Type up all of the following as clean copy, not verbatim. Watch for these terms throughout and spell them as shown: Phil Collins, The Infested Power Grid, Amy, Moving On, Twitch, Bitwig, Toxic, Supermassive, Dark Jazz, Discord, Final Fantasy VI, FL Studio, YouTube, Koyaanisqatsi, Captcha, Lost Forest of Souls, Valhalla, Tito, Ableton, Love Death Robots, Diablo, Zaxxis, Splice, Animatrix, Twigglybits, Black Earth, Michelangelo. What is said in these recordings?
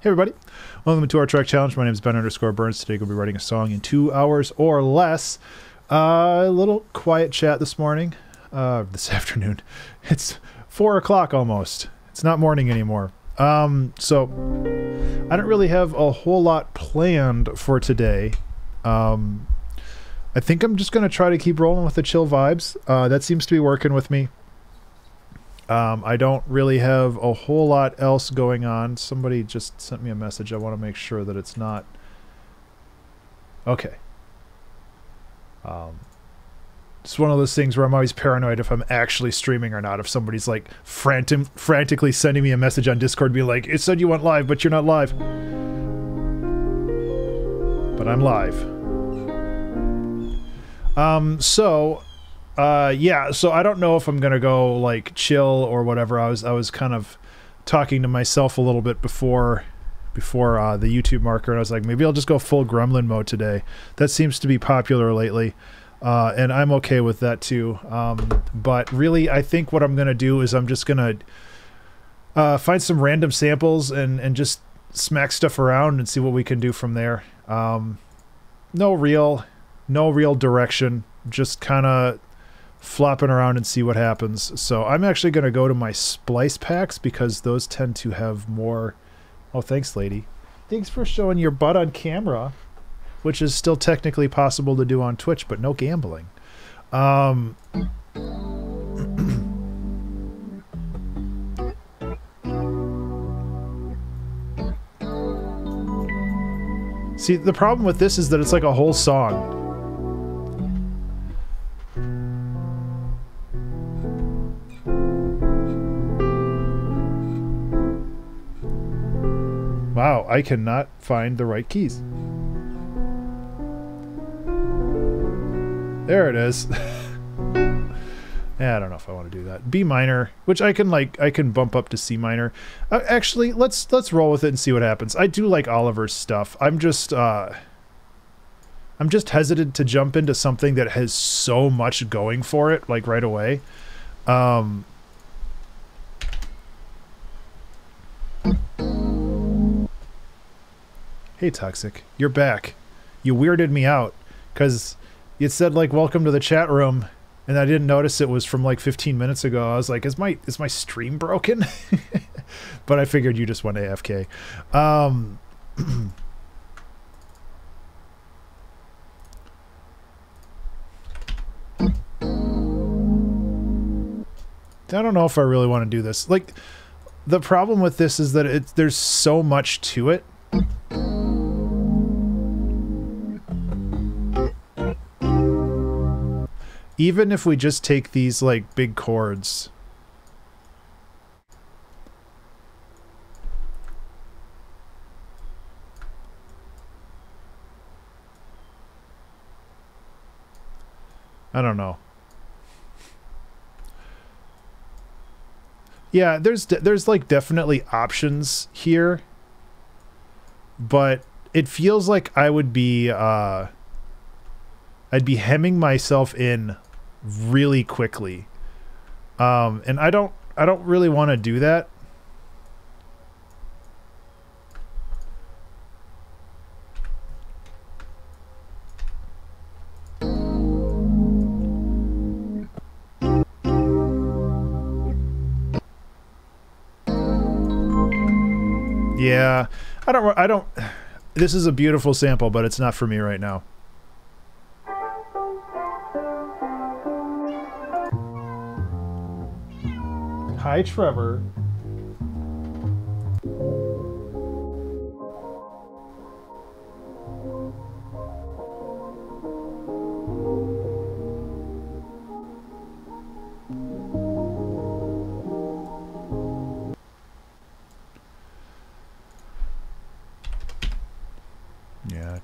Hey everybody, welcome to our track challenge. My name is Ben Underscore Burns. Today we'll be writing a song in 2 hours or less. A little quiet chat this morning, this afternoon. It's 4 o'clock almost. It's not morning anymore. So I don't really have a whole lot planned for today. I think I'm just going to try to keep rolling with the chill vibes. That seems to be working with me. I don't really have a whole lot else going on. Somebody just sent me a message. I want to make sure that it's not... Okay. It's one of those things where I'm always paranoid if I'm actually streaming or not. If somebody's like frantically sending me a message on Discord being like, it said you went live, but you're not live. But I'm live. Yeah, so I don't know if I'm gonna go like chill or whatever. I was kind of talking to myself a little bit before the YouTube marker, and I was like, maybe I'll just go full gremlin mode today. That seems to be popular lately, and I'm okay with that too. But really, I think what I'm gonna do is I'm just gonna find some random samples and just smack stuff around and see what we can do from there. No real direction, just kind of flopping around and see what happens. So I'm actually going to go to my Splice packs because those tend to have more... Oh, thanks, lady. Thanks for showing your butt on camera, which is still technically possible to do on Twitch, but no gambling. See, the problem with this is that it's like a whole song. Wow, I cannot find the right keys. There it is. Yeah, I don't know if I want to do that. B minor, which I can bump up to C minor. Actually, let's roll with it and see what happens. I do like Oliver's stuff. I'm just hesitant to jump into something that has so much going for it, like right away. Hey, Toxic, you're back. You weirded me out because it said like welcome to the chat room, and I didn't notice it was from like 15 minutes ago. I was like, is my stream broken? But I figured you just went AFK. I don't know if I really want to do this. Like, the problem with this is that there's so much to it. Even if we just take these, like, big chords. I don't know. Yeah, there's like, definitely options here. But it feels like I would be, I'd be hemming myself in really quickly, and I don't really want to do that. Yeah, I don't. This is a beautiful sample, but it's not for me right now. Hi, Trevor. Yeah,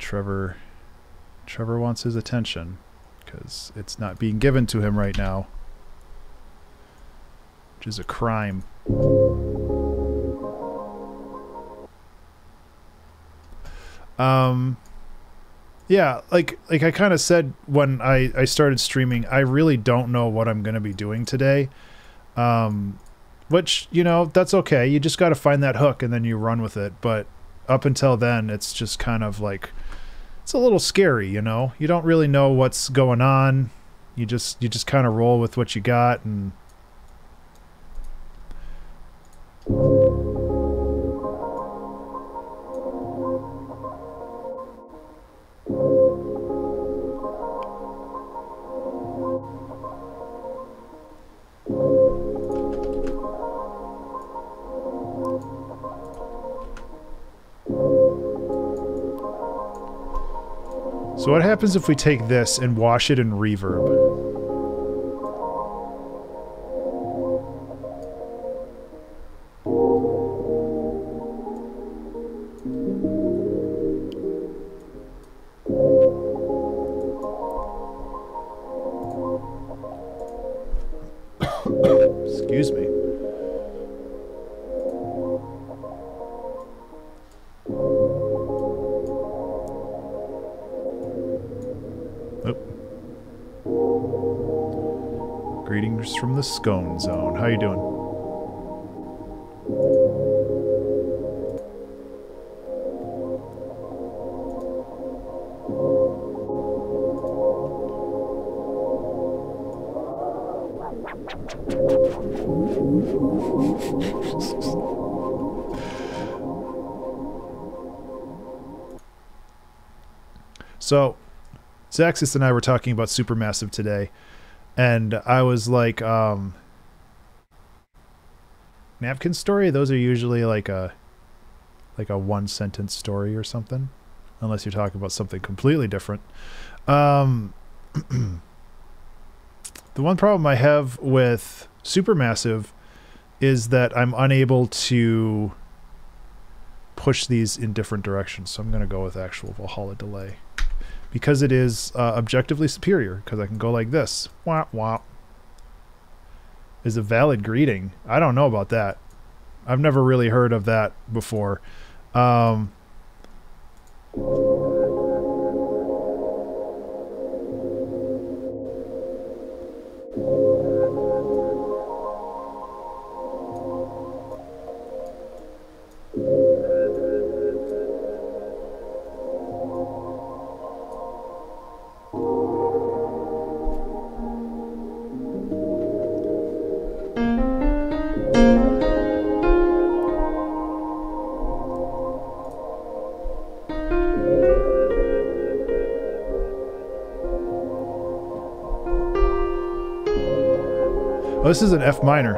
Trevor wants his attention because it's not being given to him right now. Which is a crime. Yeah, like I kind of said when I started streaming, I really don't know what I'm going to be doing today. Which, you know, that's okay. You just got to find that hook and then you run with it. But up until then, it's just kind of like, it's a little scary, you know? You don't really know what's going on. You just kind of roll with what you got. And so what happens if we take this and wash it in reverb? Excuse me. Greetings from the Scone Zone. How you doing? So, Zaxxis and I were talking about Supermassive today. And I was like, napkin story? Those are usually like a one-sentence story or something. Unless you're talking about something completely different. The one problem I have with Supermassive is that I'm unable to push these in different directions. So I'm going to go with actual Valhalla delay, because it is objectively superior, because I can go like this. Wah, wah. Is a valid greeting. I don't know about that. I've never really heard of that before. This is an F minor.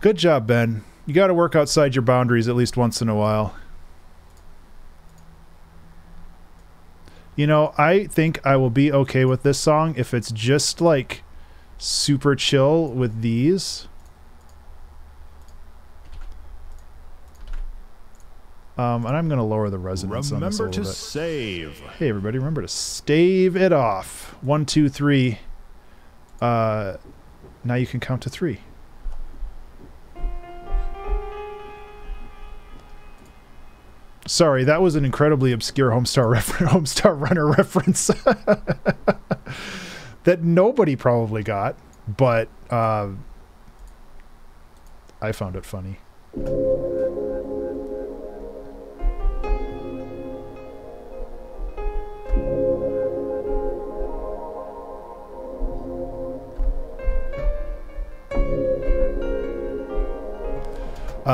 Good job, Ben. You got to work outside your boundaries at least once in a while. You know, I think I will be okay with this song if it's just like super chill with these. And I'm going to lower the resonance on this a little bit. Remember to save. Hey, everybody, remember to stave it off. 1, 2, 3. Now you can count to 3. Sorry, that was an incredibly obscure Homestar Runner reference that nobody probably got, but I found it funny.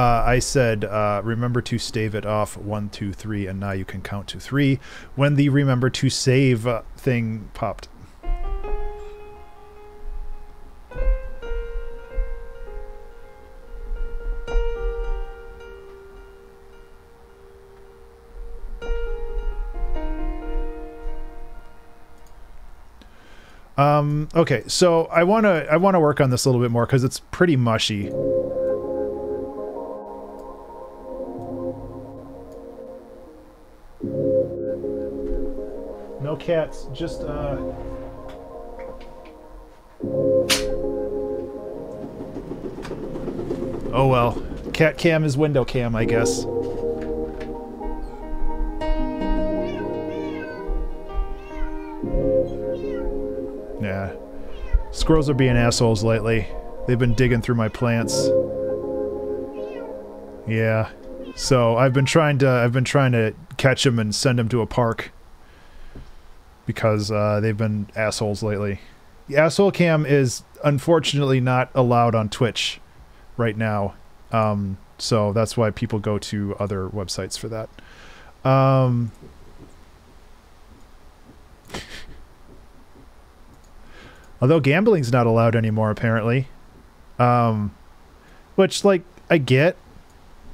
I said, remember to stave it off 1, 2, 3, and now you can count to 3 when the remember to save thing popped. Okay, so I wanna work on this a little bit more because it's pretty mushy. No cats, just oh well. Cat cam is window cam, I guess. Yeah. Squirrels are being assholes lately. They've been digging through my plants. Yeah. So I've been trying to catch them and send them to a park because they've been assholes lately. The asshole cam is unfortunately not allowed on Twitch right now. So that's why people go to other websites for that. Although gambling's not allowed anymore, apparently. Which, like, I get.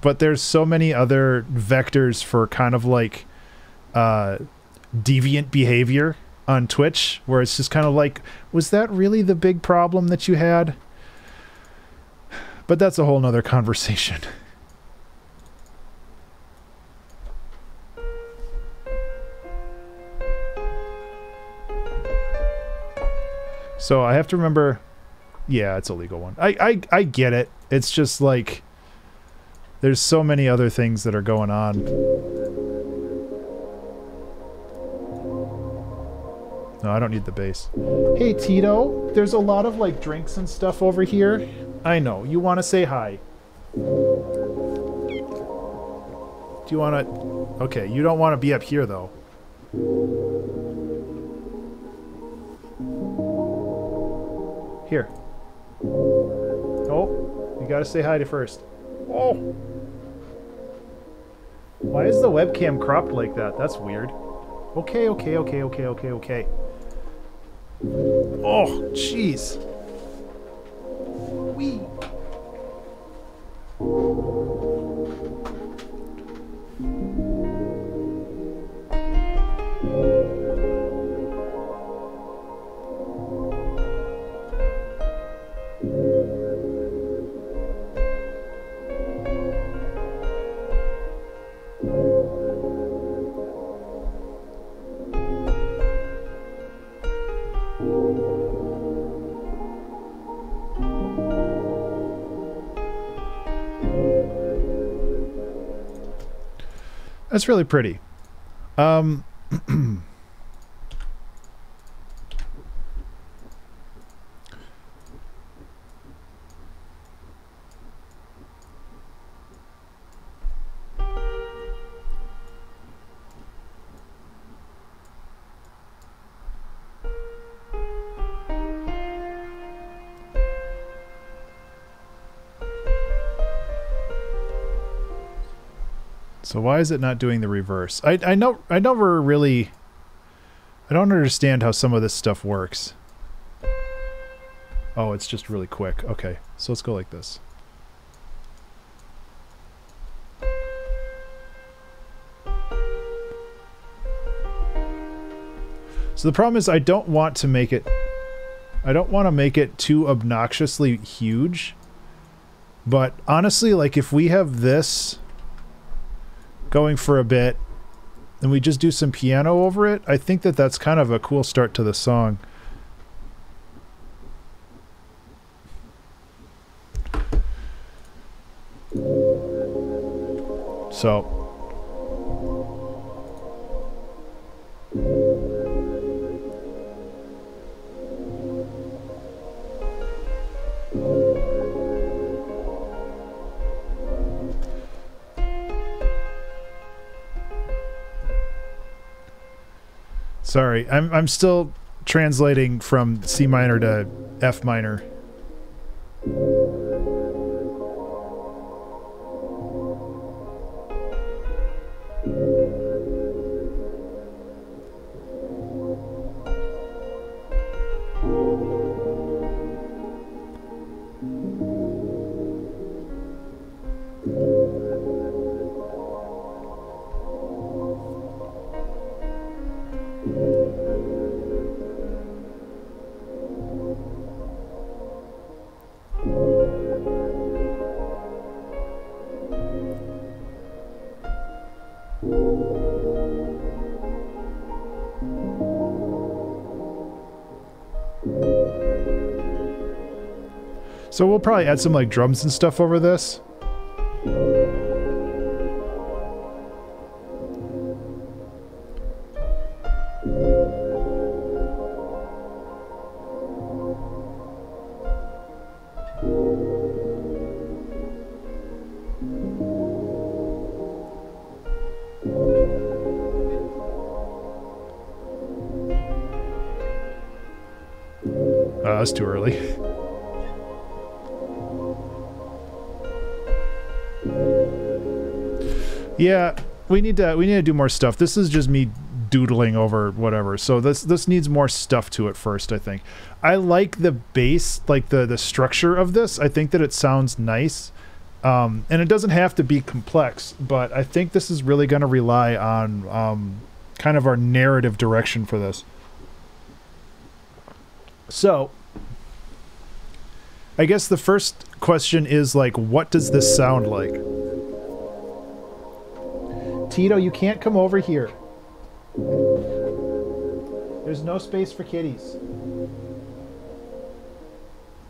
But there's so many other vectors for kind of, like, deviant behavior on Twitch. Where it's just kind of like, was that really the big problem that you had? But that's a whole nother conversation. So I have to remember, yeah, it's a legal one. I get it. It's just like, there's so many other things that are going on. No, I don't need the bass. Hey, Tito, there's a lot of like drinks and stuff over here. I know, you want to say hi. Do you want to, okay, you don't want to be up here though. Here. Oh, you gotta say hi to first. Oh! Why is the webcam cropped like that? That's weird. Okay, okay, okay, okay, okay, okay. Oh, jeez. Wee! That's really pretty. So why is it not doing the reverse? I never really, I don't understand how some of this stuff works. Oh, it's just really quick. Okay, so let's go like this. So the problem is I don't want to make it too obnoxiously huge. But honestly, like if we have this going for a bit, and we just do some piano over it, I think that that's kind of a cool start to the song. So. Sorry, I'm still translating from C minor to F minor. So we'll probably add some like drums and stuff over this. That's too early. Yeah, we need to do more stuff. This is just me doodling over whatever. So this needs more stuff to it first, I think. I like the bass, like the structure of this. I think that it sounds nice. And it doesn't have to be complex, but I think this is really going to rely on kind of our narrative direction for this. So I guess the first question is, like, what does this sound like? Tito, you can't come over here. There's no space for kitties.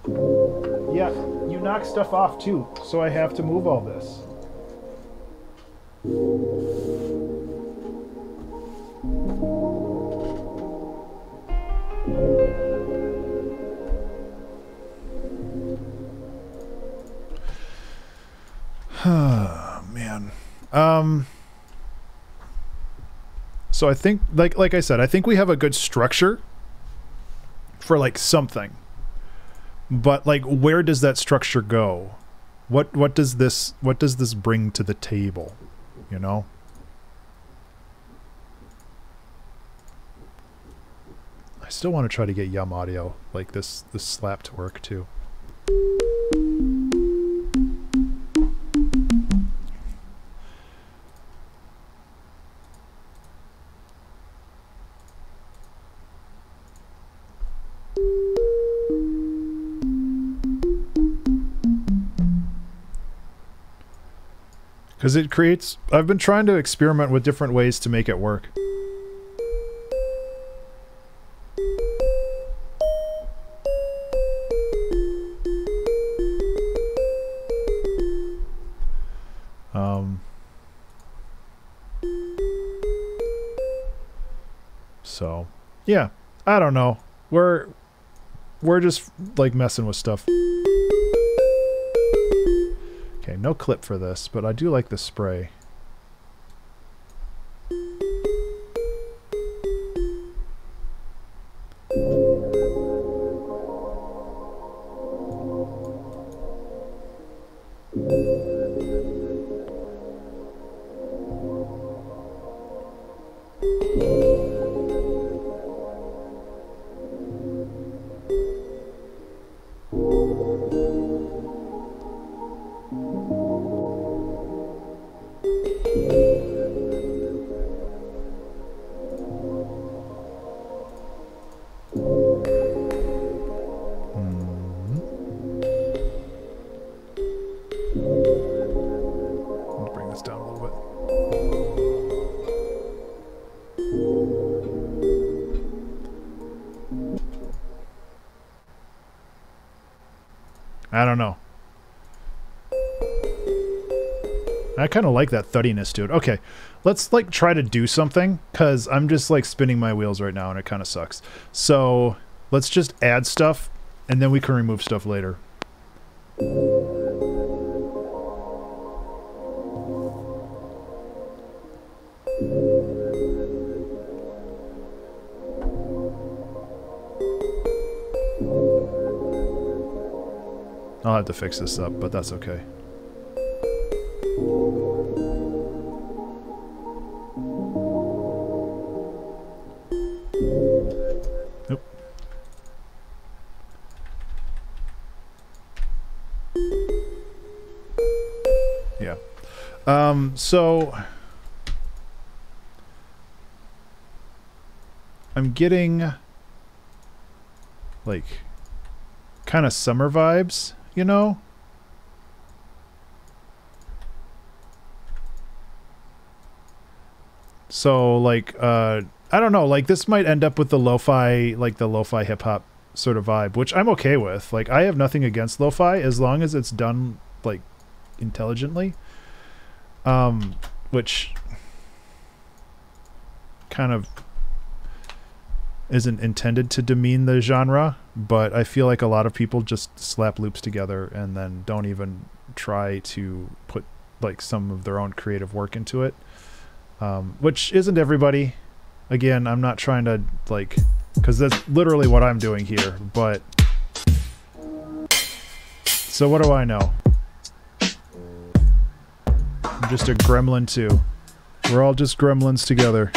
Yeah, you knock stuff off too, so I have to move all this. Oh, man. So I think, like I said, I think we have a good structure for, like, something. But, like, where does that structure go? What does this bring to the table, you know? I still want to try to get Yum Audio, like, this slap to work too. Because it creates... I've been trying to experiment with different ways to make it work. So, yeah. I don't know. We're just, like, messing with stuff. Okay, no clip for this, but I do like the spray. I don't know. I kind of like that thuddiness, dude. Okay, let's, like, try to do something, because I'm just, like, spinning my wheels right now, and it kind of sucks. So let's just add stuff, and then we can remove stuff later. I'll have to fix this up, but that's okay. Nope. Yeah. So I'm getting, like, kind of summer vibes. You know? So, like, I don't know, like, this might end up with the lo-fi, like, the lo-fi hip-hop sort of vibe, which I'm okay with. Like, I have nothing against lo-fi as long as it's done, like, intelligently. Which kind of isn't intended to demean the genre, but I feel like a lot of people just slap loops together and then don't even try to put, like, some of their own creative work into it, which isn't everybody. Again, I'm not trying to, like, because that's literally what I'm doing here, but So what do I know? I'm just a gremlin too. We're all just gremlins together.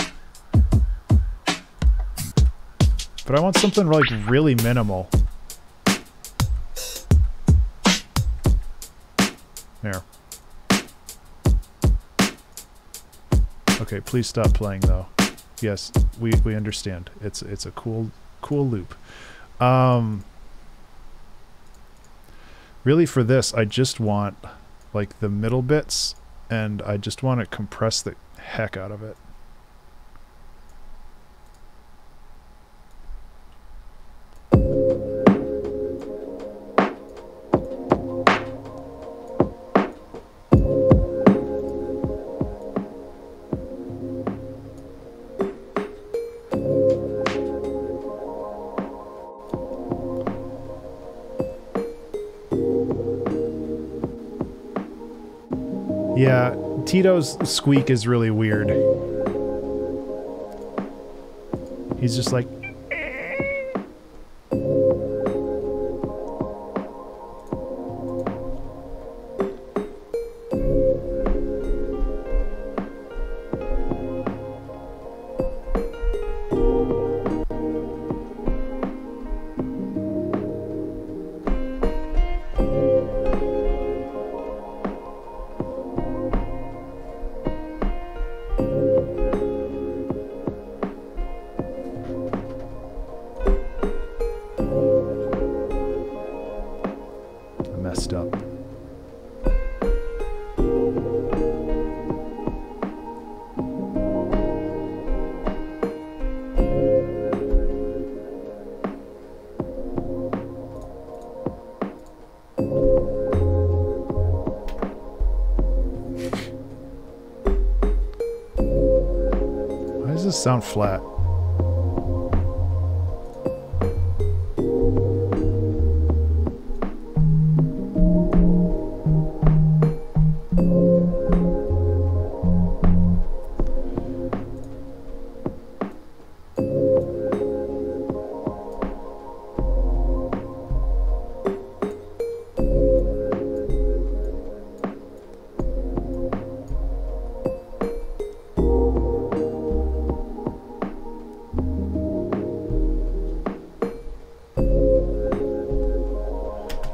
But I want something like really minimal. There. Okay, please stop playing though. Yes, we understand. It's a cool loop. Really for this, I just want like the middle bits, and I just want to compress the heck out of it. Yeah, Tito's squeak is really weird. He's just like... sound flat.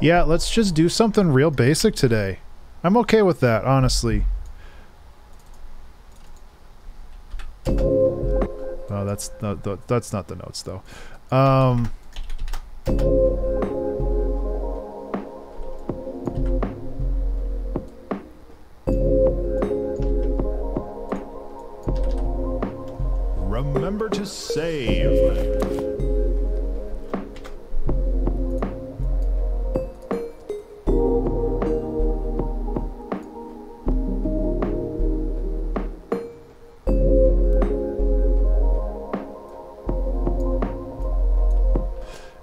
Yeah, let's just do something real basic today. I'm okay with that, honestly. Oh, that's not the notes though. Remember to save.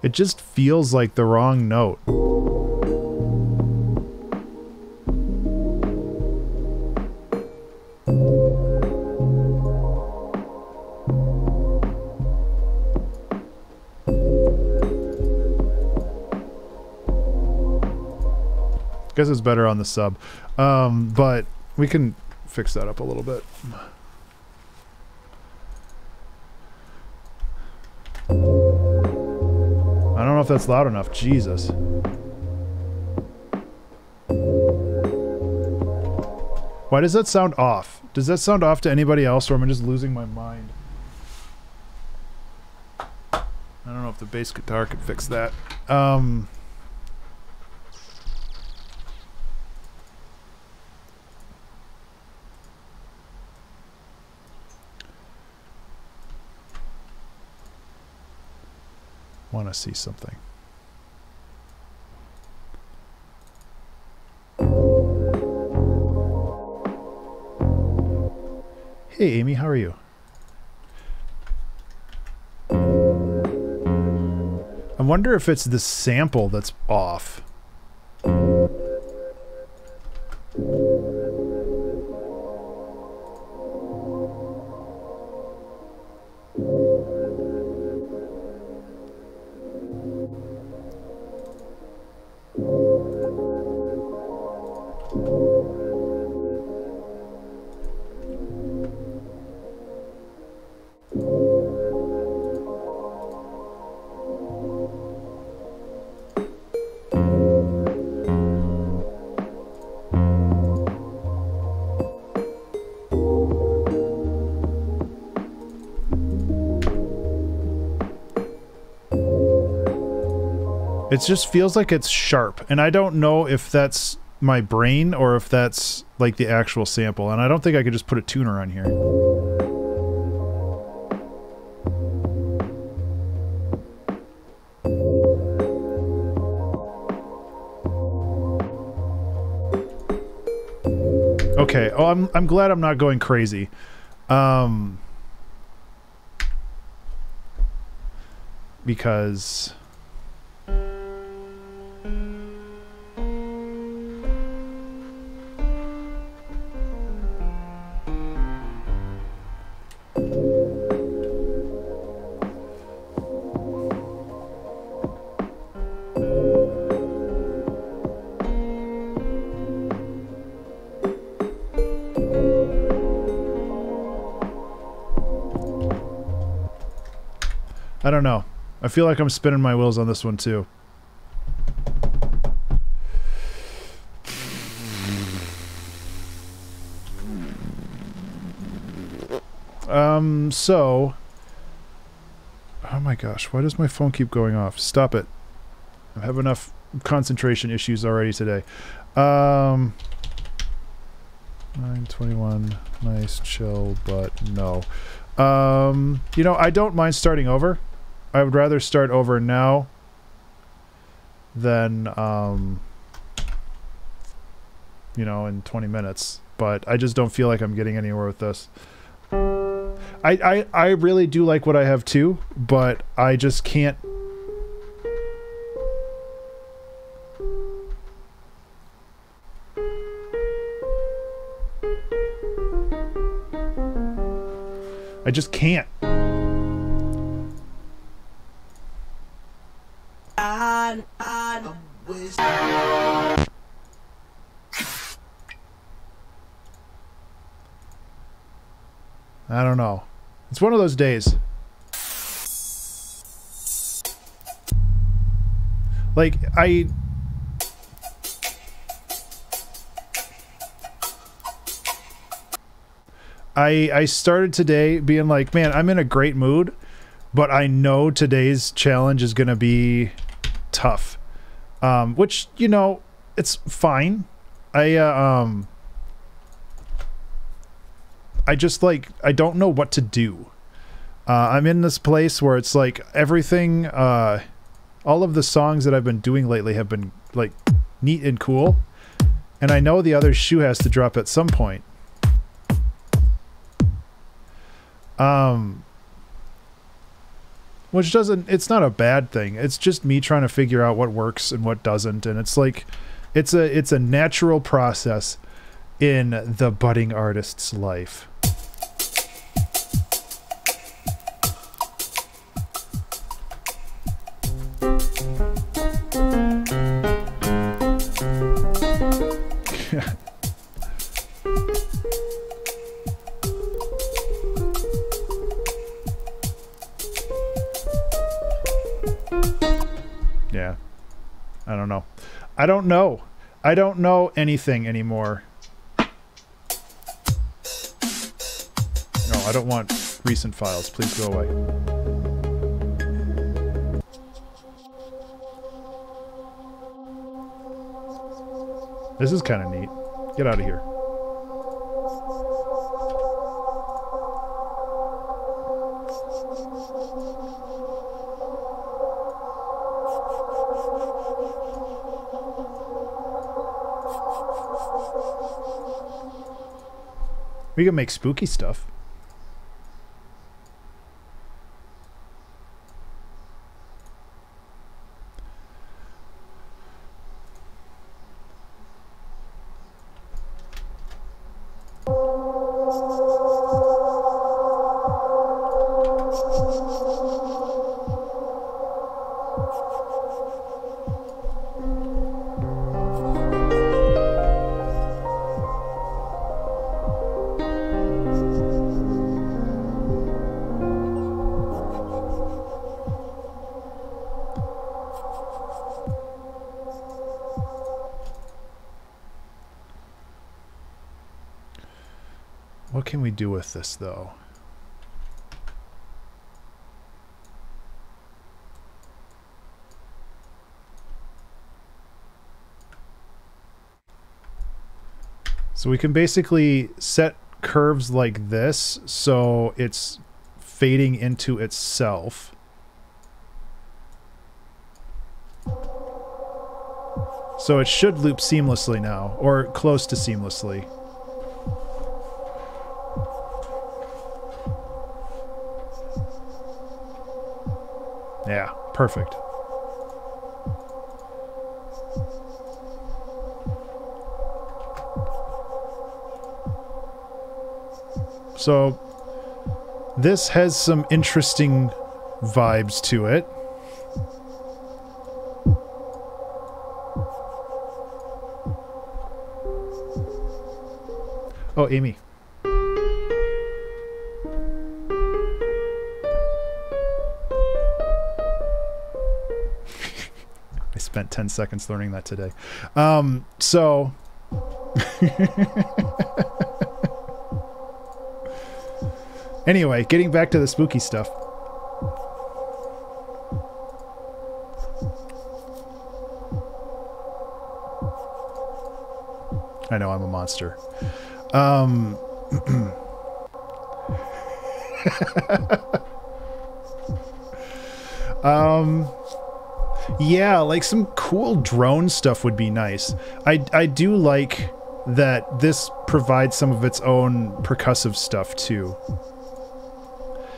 It just feels like the wrong note. Guess it's better on the sub, but we can fix that up a little bit. If that's loud enough, Jesus. Why does that sound off? Does that sound off to anybody else, or am I just losing my mind? I don't know if the bass guitar could fix that. Want to see something. Hey Amy, how are you? I wonder if it's the sample that's off. It just feels like it's sharp, and I don't know if that's my brain or if that's like the actual sample, and I don't think I could just put a tuner on here. Okay. Oh, I'm glad I'm not going crazy. Because I don't know. I feel like I'm spinning my wheels on this one too. So, oh my gosh, why does my phone keep going off? Stop it. I have enough concentration issues already today. 921, nice chill, but no. You know, I don't mind starting over. I would rather start over now than, you know, in 20 minutes. But I just don't feel like I'm getting anywhere with this. I really do like what I have too, but I just can't. I just can't. I don't know. It's one of those days. Like, I started today being like, man, I'm in a great mood, but I know today's challenge is going to be tough. Which, you know, it's fine. I just, like, I don't know what to do. I'm in this place where it's like everything, all of the songs that I've been doing lately have been like neat and cool, and I know the other shoe has to drop at some point. Which doesn't, it's not a bad thing. It's just me trying to figure out what works and what doesn't. And it's like, it's a natural process in the budding artist's life. Yeah, I don't know. I don't know. I don't know anything anymore. No, I don't want recent files. Please go away. This is kind of neat. Get out of here. We can make spooky stuff. Do with this though. So we can basically set curves like this so it's fading into itself. So it should loop seamlessly now, or close to seamlessly. Yeah, perfect. So this has some interesting vibes to it. Oh, Amy. I spent 10 seconds learning that today. So... Anyway, getting back to the spooky stuff. I know, I'm a monster. Yeah, like some cool drone stuff would be nice. I do like that this provides some of its own percussive stuff too.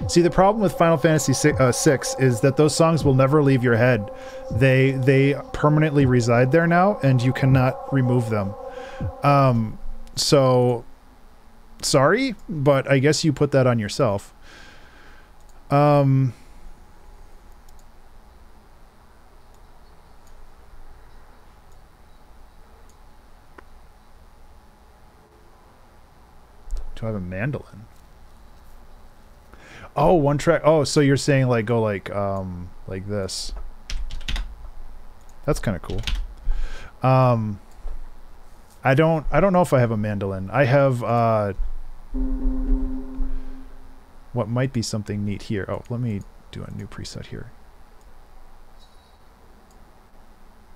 See, the problem with Final Fantasy VI is that those songs will never leave your head. They permanently reside there now, and you cannot remove them. So, sorry, but I guess you put that on yourself. Do I have a mandolin? Oh, one track. Oh, so you're saying like go like this. That's kind of cool. I don't know if I have a mandolin. I have what might be something neat here. Oh, let me do a new preset here.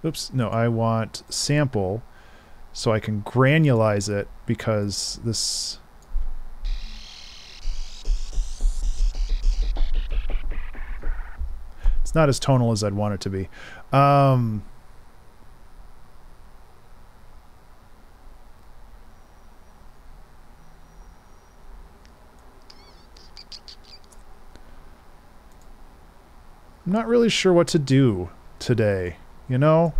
Oops, no, I want sample so I can granulize it because this it's not as tonal as I'd want it to be. I'm not really sure what to do today, you know?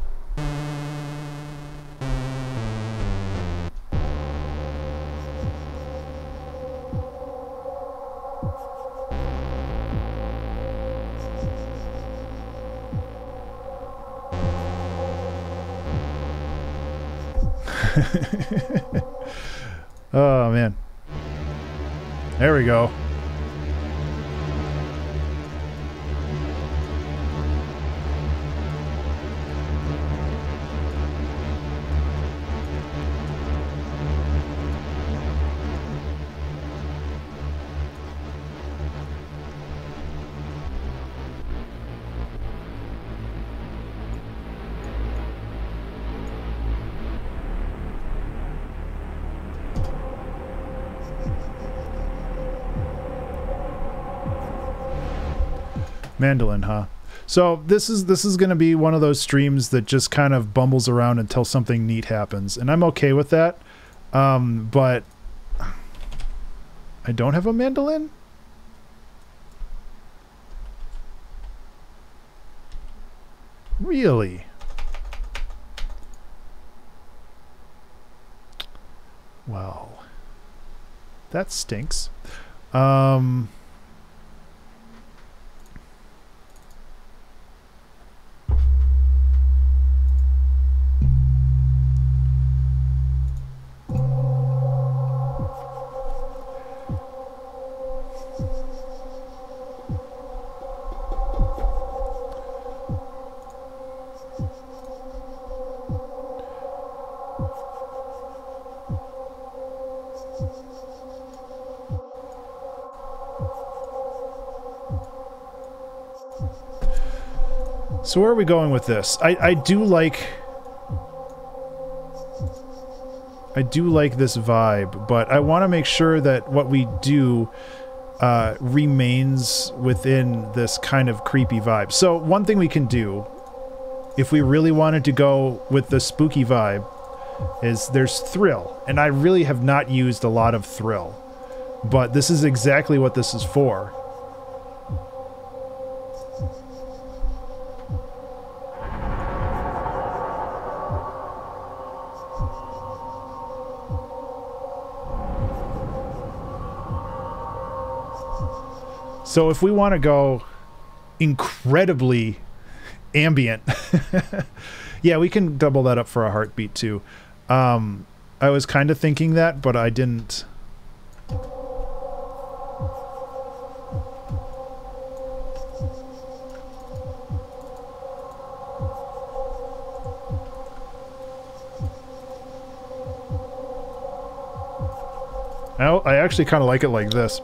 Oh, man. There we go. Mandolin, huh? So this is going to be one of those streams that just kind of bumbles around until something neat happens, and I'm okay with that. But I don't have a mandolin. Really? Well, that stinks. So where are we going with this? I do like... I do like this vibe, but I want to make sure that what we do remains within this kind of creepy vibe. So one thing we can do, if we really wanted to go with the spooky vibe, is there's Thrill. And I really have not used a lot of Thrill, but this is exactly what this is for. So if we want to go incredibly ambient, yeah, we can double that up for a heartbeat too. I was kind of thinking that, but I didn't. I actually kind of like it like this.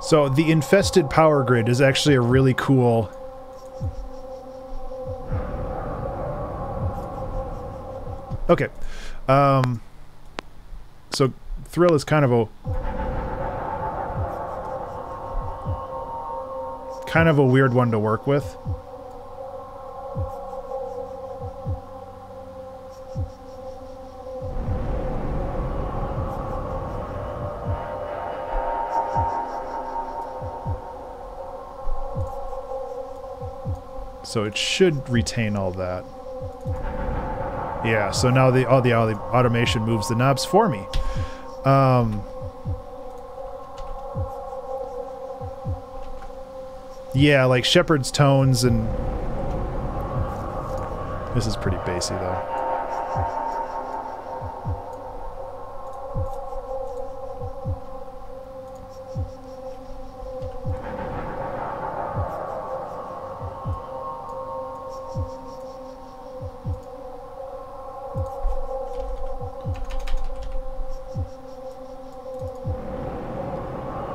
So the infested power grid is actually a really cool... Okay. So Thrill is kind of a... weird one to work with. So it should retain all that. Yeah, so now all the automation moves the knobs for me. Yeah, like Shepherd's tones and... This is pretty bassy though.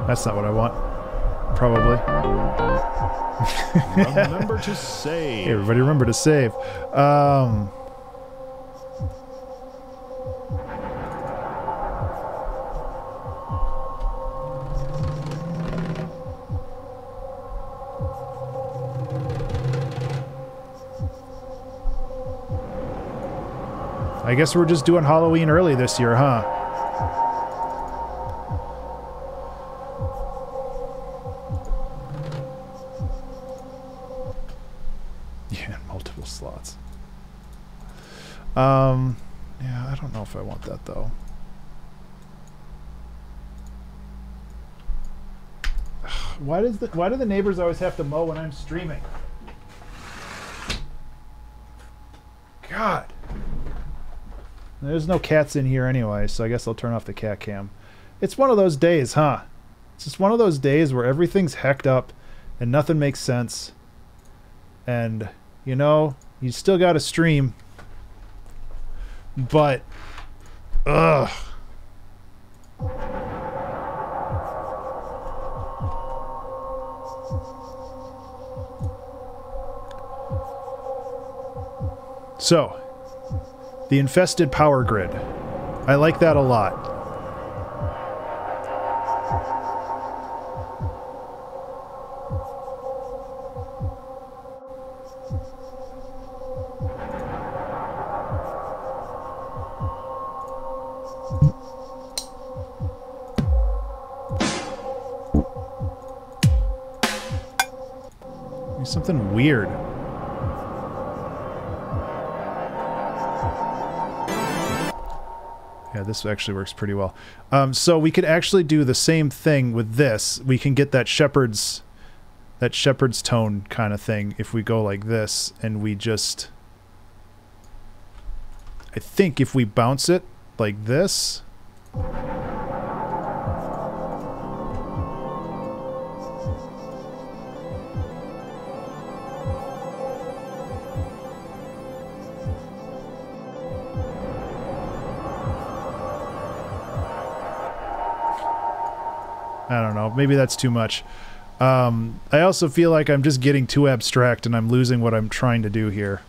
That's not what I want, probably. Remember to save. Everybody remember to save. I guess we're just doing Halloween early this year, huh? Yeah, I don't know if I want that though. Why do the neighbors always have to mow when I'm streaming? God. There's no cats in here anyway, so I guess I'll turn off the cat cam. It's one of those days, huh? It's just one of those days where everything's hecked up and nothing makes sense. And, you know, you still gotta stream. But, ugh. So, the infested power grid. I like that a lot. Something weird. Yeah, this actually works pretty well. So we could actually do the same thing with this. We can get that shepherd's tone kind of thing if we go like this, and we just... I think if we bounce it like this... I don't know. Maybe that's too much. I also feel like I'm just getting too abstract and I'm losing what I'm trying to do here.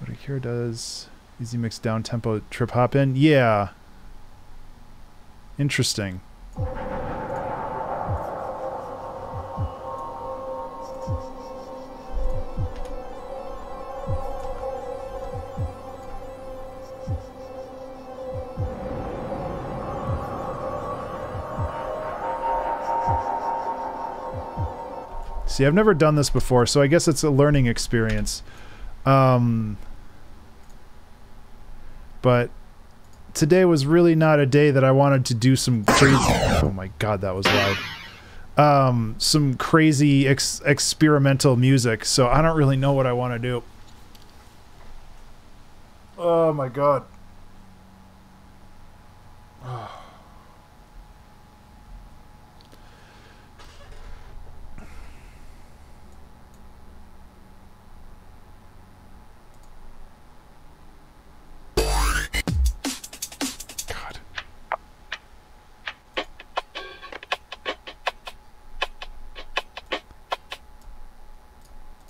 What Akira does, easy mix down tempo trip hop in. Yeah. Interesting. See, I've never done this before, so I guess it's a learning experience. But today was really not a day that I wanted to do some crazy... Oh my god, that was loud. Some crazy experimental music, so I don't really know what I want to do. Oh my god.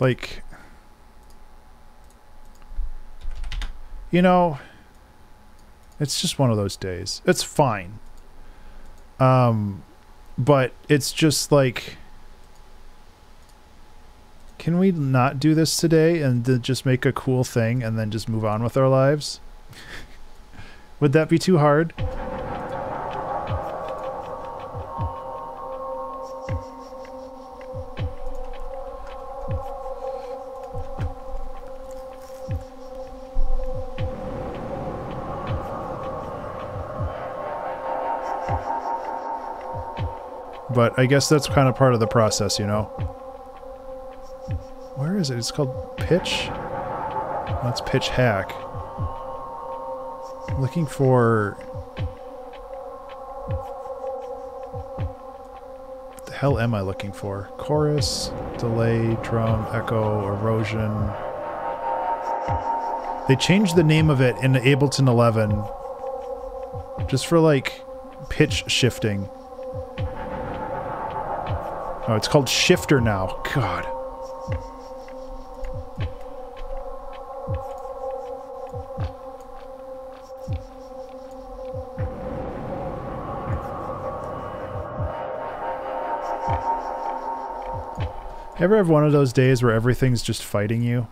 Like, you know, it's just one of those days. It's fine. But it's just like, can we not do this today and just make a cool thing and then just move on with our lives? Would that be too hard? But I guess that's kind of part of the process, you know. Where is it? It's called Pitch? That's Pitch Hack. Looking for... What the hell am I looking for? Chorus, delay, drum, echo, erosion. They changed the name of it in Ableton 11 just for, like, pitch shifting. Oh, it's called Shifter now. God. Ever have one of those days where everything's just fighting you?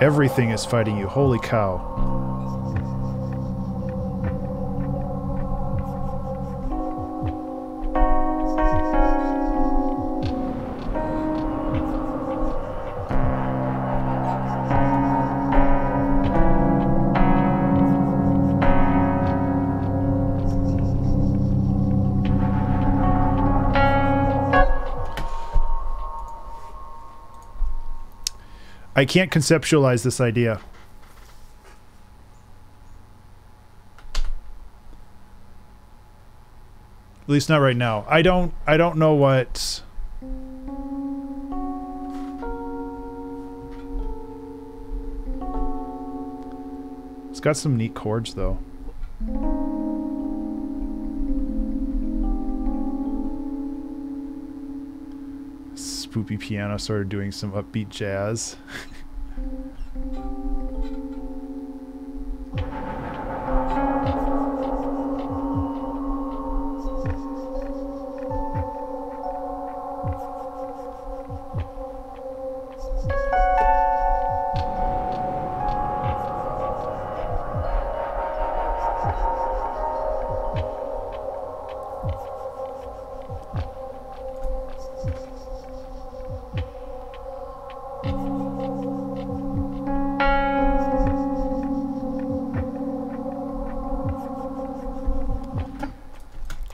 Everything is fighting you. Holy cow. I can't conceptualize this idea. At least not right now. I don't know what... It's got some neat chords though. Spoopy piano started doing some upbeat jazz.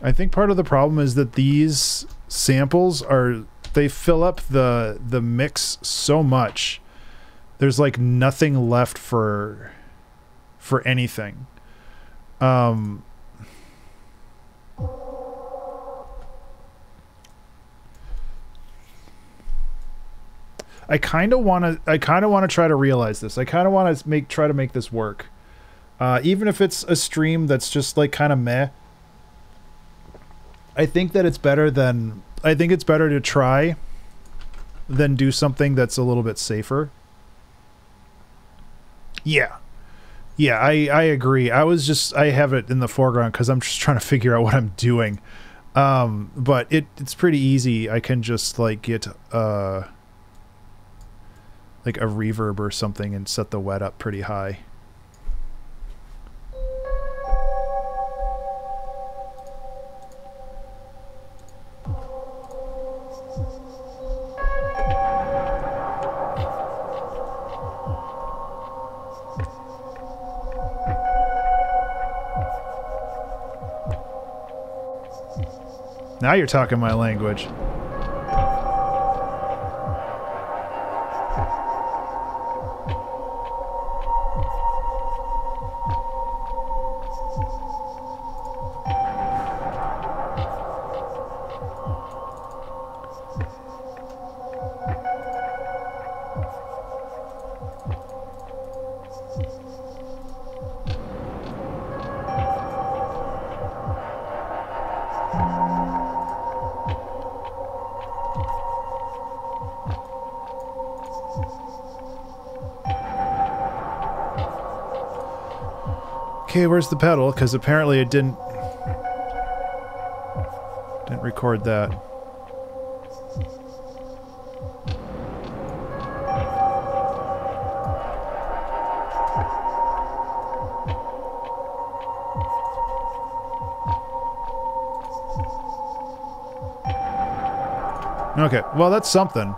I think part of the problem is that these samples are, they fill up the mix so much. There's like nothing left for anything. I kind of want to try to realize this. I kind of want to try to make this work. Even if it's a stream that's just like kind of meh, I think that it's better than, I think it's better to try than do something that's a little bit safer. Yeah. Yeah, I agree. I have it in the foreground because I'm just trying to figure out what I'm doing. But it's pretty easy. I can just like get like a reverb or something and set the wet up pretty high. Now you're talking my language. Okay, where's the pedal? Because apparently it didn't record that. Okay, well that's something.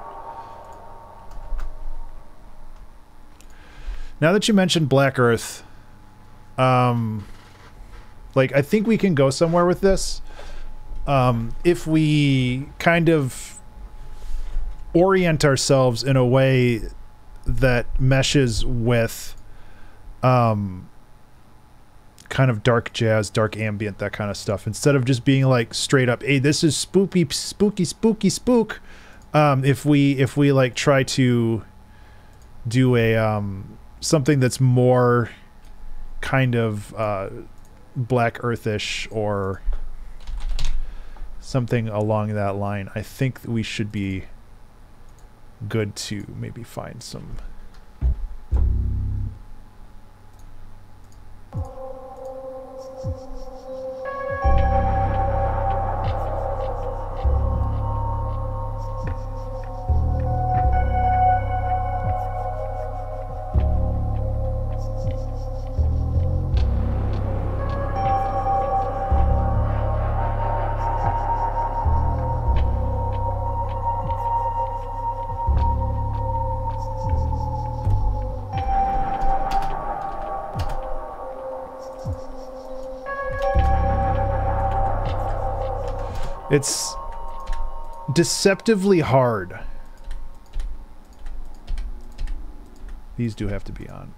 Now that you mentioned Black Earth, like I think we can go somewhere with this if we kind of orient ourselves in a way that meshes with kind of dark jazz, dark ambient, that kind of stuff, instead of just being like straight up, hey, this is spooky. If we like try to do a something that's more kind of Black Earthish or something along that line, I think we should be good to maybe find some. It's deceptively hard. These do have to be on.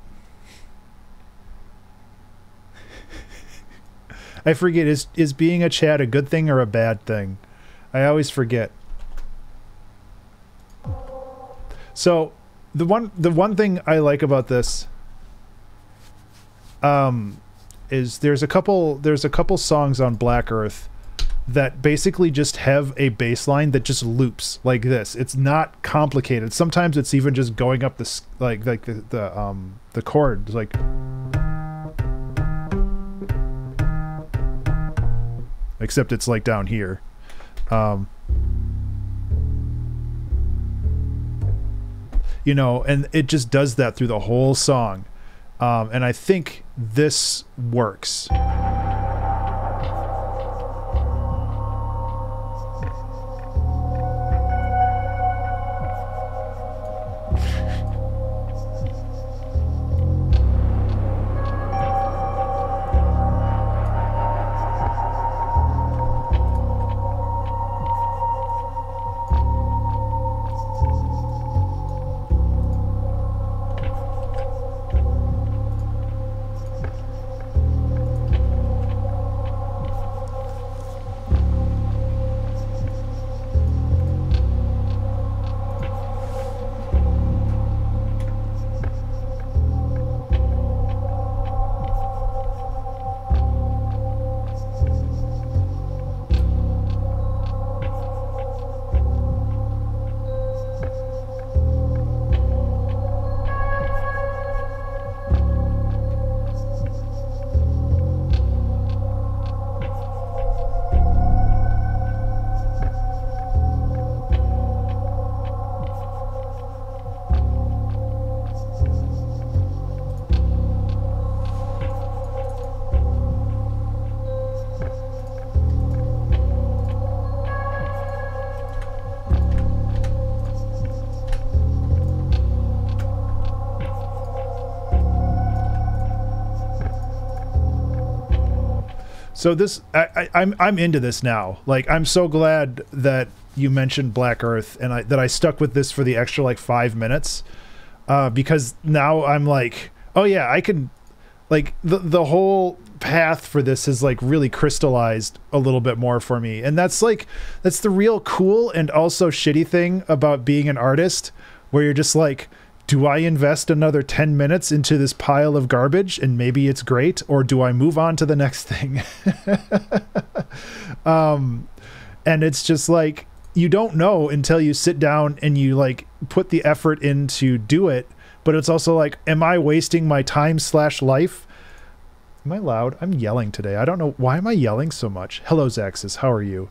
I forget, is being a chat a good thing or a bad thing? I always forget. So the one thing I like about this is there's a couple songs on Black Earth that basically just have a bass line that just loops like this. It's not complicated. Sometimes it's even just going up this like the chord, it's like, except it's like down here. You know, and it just does that through the whole song. And I think this works. So this, I'm into this now. Like, I'm so glad that you mentioned Black Earth and that I stuck with this for the extra like 5 minutes, because now I'm like, oh yeah, I can, like, the whole path for this is like really crystallized a little bit more for me. And that's like, that's the real cool and also shitty thing about being an artist, where you're just like, do I invest another 10 minutes into this pile of garbage and maybe it's great, or do I move on to the next thing? And it's just like, you don't know until you sit down and you like put the effort in to do it. But it's also like, am I wasting my time slash life? Am I loud? I'm yelling today. I don't know. Why am I yelling so much? Hello, Zaxxis. How are you?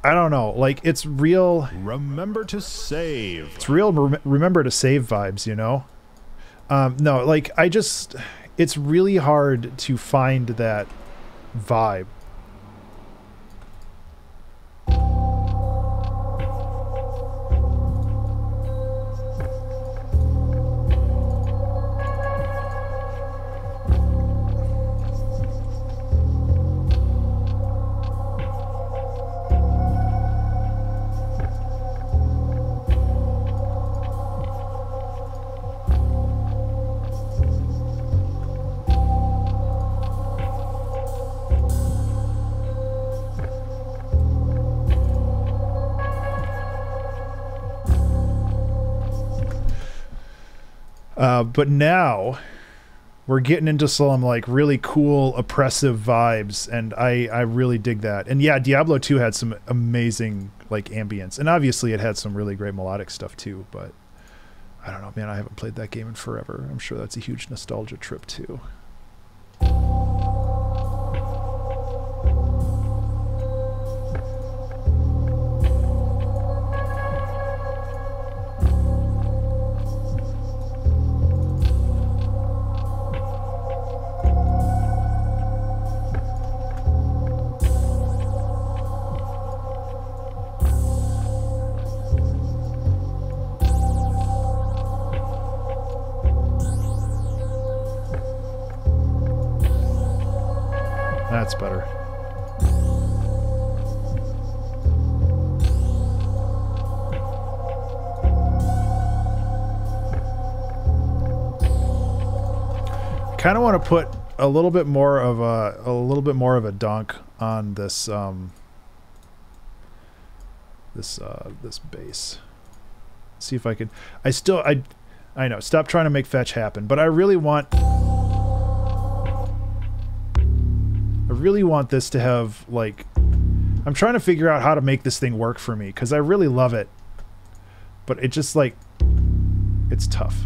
I don't know. Like, it's real. Remember to save. It's real. Remember to save vibes, you know? No, like, I just, it's really hard to find that vibe. But now we're getting into some like really cool oppressive vibes, and I really dig that. And yeah, Diablo 2 had some amazing like ambience, and obviously it had some really great melodic stuff too, but I don't know, man, I haven't played that game in forever. I'm sure that's a huge nostalgia trip too. Kind of want to put a little bit more of a dunk on this this bass. See if I can. I know. Stop trying to make fetch happen, but I really want this to have like. I'm trying to figure out how to make this thing work for me, because I really love it, but it just like, it's tough.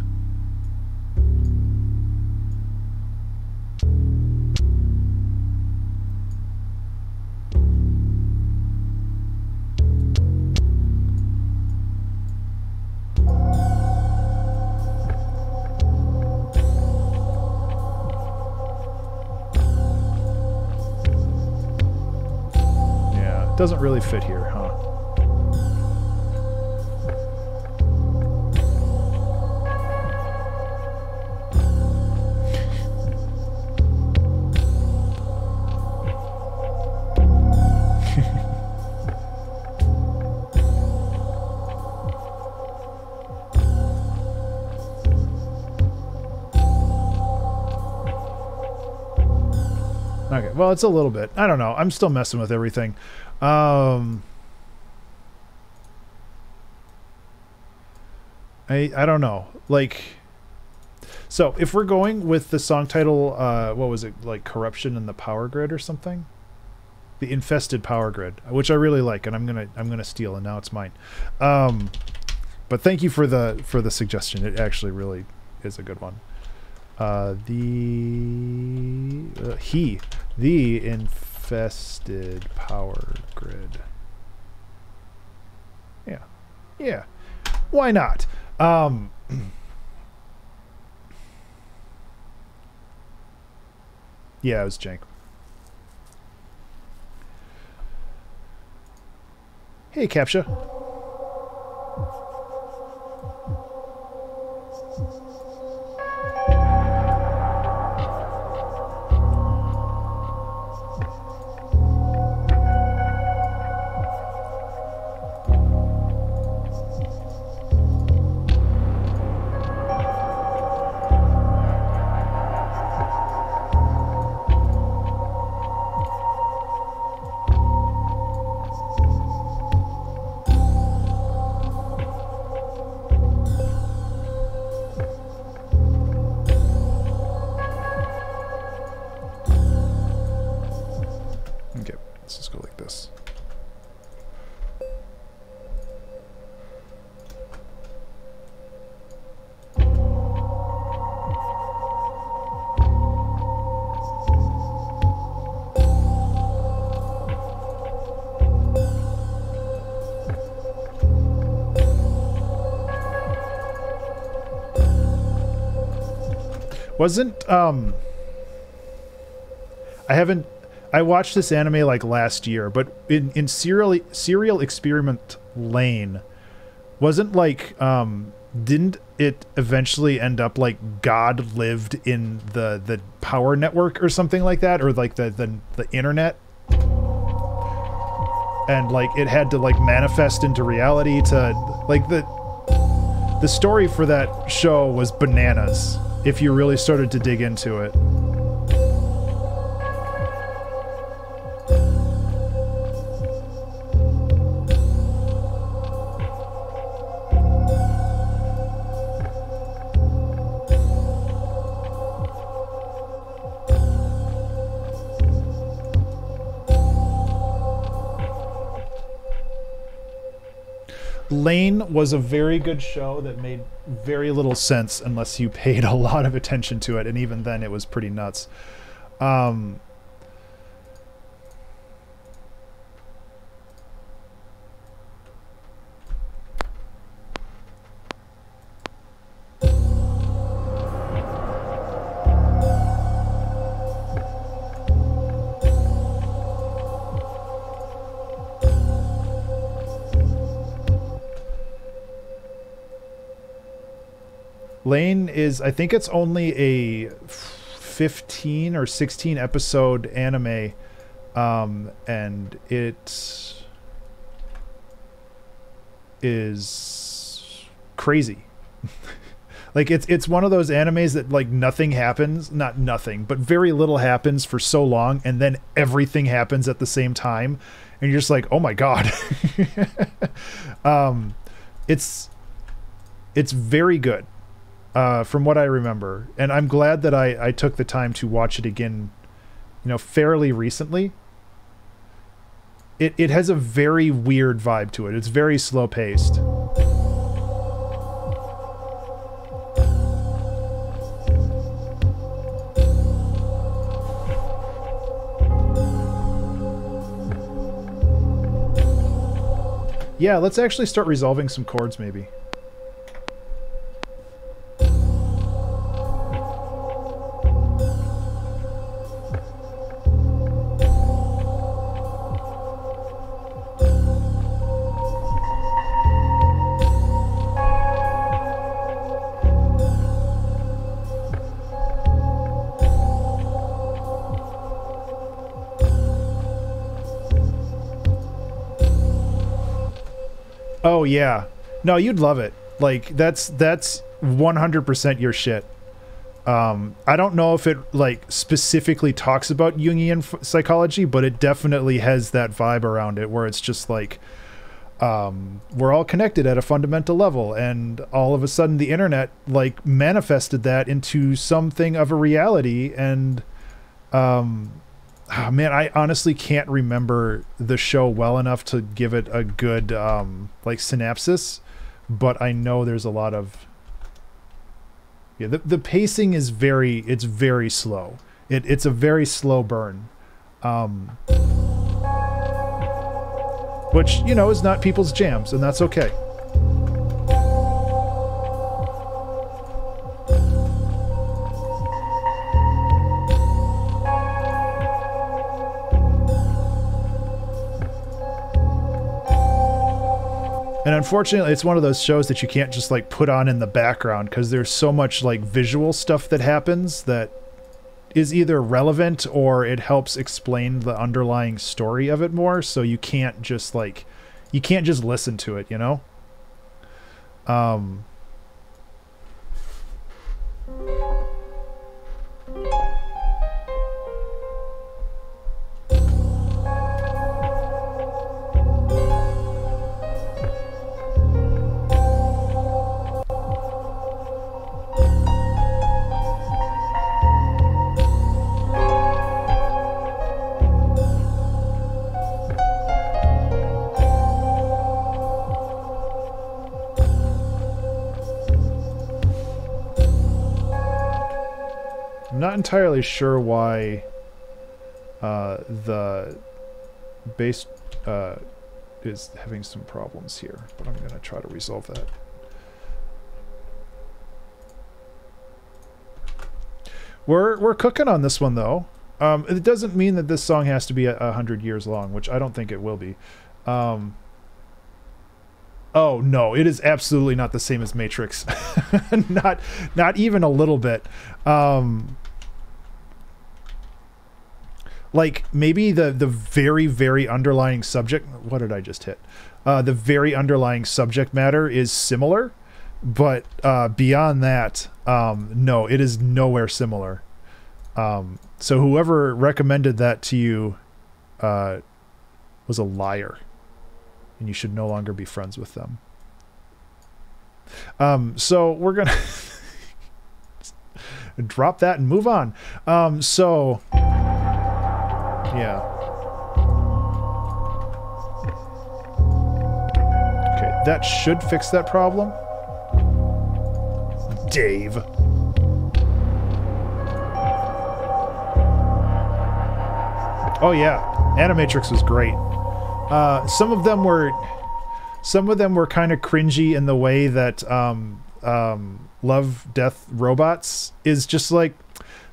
Doesn't really fit here, huh? Okay, well, it's a little bit. I don't know. I'm still messing with everything. I don't know, like, so if we're going with the song title, what was it, like Corruption in the Power Grid or something? The Infested Power Grid, which I really like, and I'm gonna steal, and now it's mine. But thank you for the suggestion. It actually really is a good one. The Infested Power Grid. Yeah. Yeah. Why not? Yeah, it was Jank. Hey, Captcha. Wasn't, I watched this anime like last year, but in Serial Experiment Lain, wasn't like, didn't it eventually end up like God lived in the power network or something like that, or like the internet, and like it had to like manifest into reality to like the story for that show was bananas if you really started to dig into it. Lain was a very good show that made very little sense unless you paid a lot of attention to it, and even then it was pretty nuts. Lain is, I think it's only a 15 or 16 episode anime, and it is crazy. Like it's one of those animes that like nothing happens, not nothing, but very little happens for so long, and then everything happens at the same time, and you're just like, oh my god. It's very good. From what I remember, and I'm glad that I took the time to watch it again, you know, fairly recently. It has a very weird vibe to it. It's very slow paced. Yeah, let's actually start resolving some chords maybe. Oh yeah, no, you'd love it. Like that's 100% your shit. I don't know if it like specifically talks about Jungian psychology, but it definitely has that vibe around it, where it's just like, we're all connected at a fundamental level, and all of a sudden the internet like manifested that into something of a reality. And oh, man, I honestly can't remember the show well enough to give it a good, like, synopsis, but I know there's a lot of... Yeah, the pacing is it's very slow. It's a very slow burn. Which, you know, is not people's jams, and that's okay. And unfortunately, it's one of those shows that you can't just like put on in the background, because there's so much like visual stuff that happens that is either relevant or it helps explain the underlying story of it more. So you can't just like, you can't just listen to it, you know? Not entirely sure why the bass is having some problems here, but I'm going to try to resolve that. We're cooking on this one, though. It doesn't mean that this song has to be 100 years long, which I don't think it will be. Oh, no, it is absolutely not the same as Matrix. Not even a little bit. Like, maybe the very, very underlying subject... What did I just hit? The very underlying subject matter is similar, but beyond that, no, it is nowhere similar. So whoever recommended that to you was a liar, and you should no longer be friends with them. So we're gonna drop that and move on. So yeah. Okay, that should fix that problem. Dave. Oh yeah, Animatrix was great. Some of them were kind of cringy in the way that Love Death Robots is just like,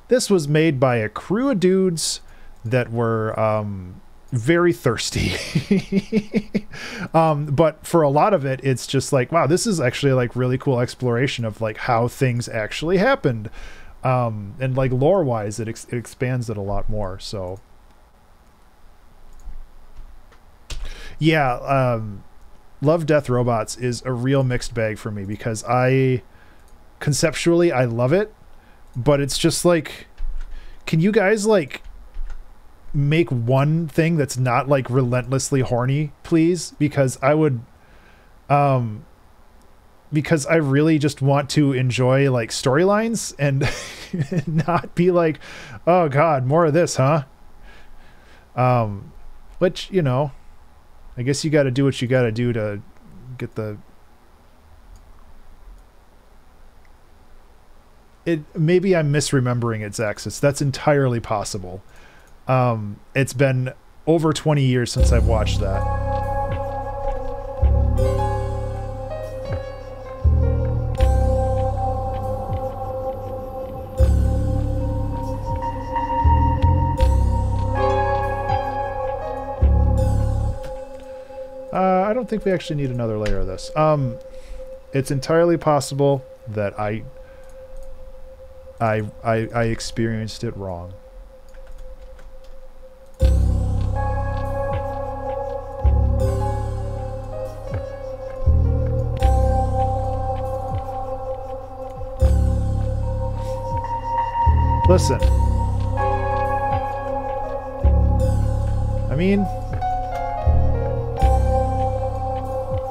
this was made by a crew of dudes that were very thirsty. But for a lot of it, it's just like, wow, this is actually like really cool exploration of like how things actually happened, and like lore wise, it expands it a lot more. So. Yeah, Love, Death, Robots is a real mixed bag for me because conceptually, I love it, but it's just like, can you guys like make one thing that's not like relentlessly horny, please? Because I would, because I really just want to enjoy like storylines and not be like, oh God, more of this, huh? Which, you know, I guess you got to do what you got to do to get the... Maybe I'm misremembering it, Zaxxis. That's entirely possible. It's been over 20 years since I've watched that. I don't think we actually need another layer of this. It's entirely possible that I experienced it wrong. Listen. I mean...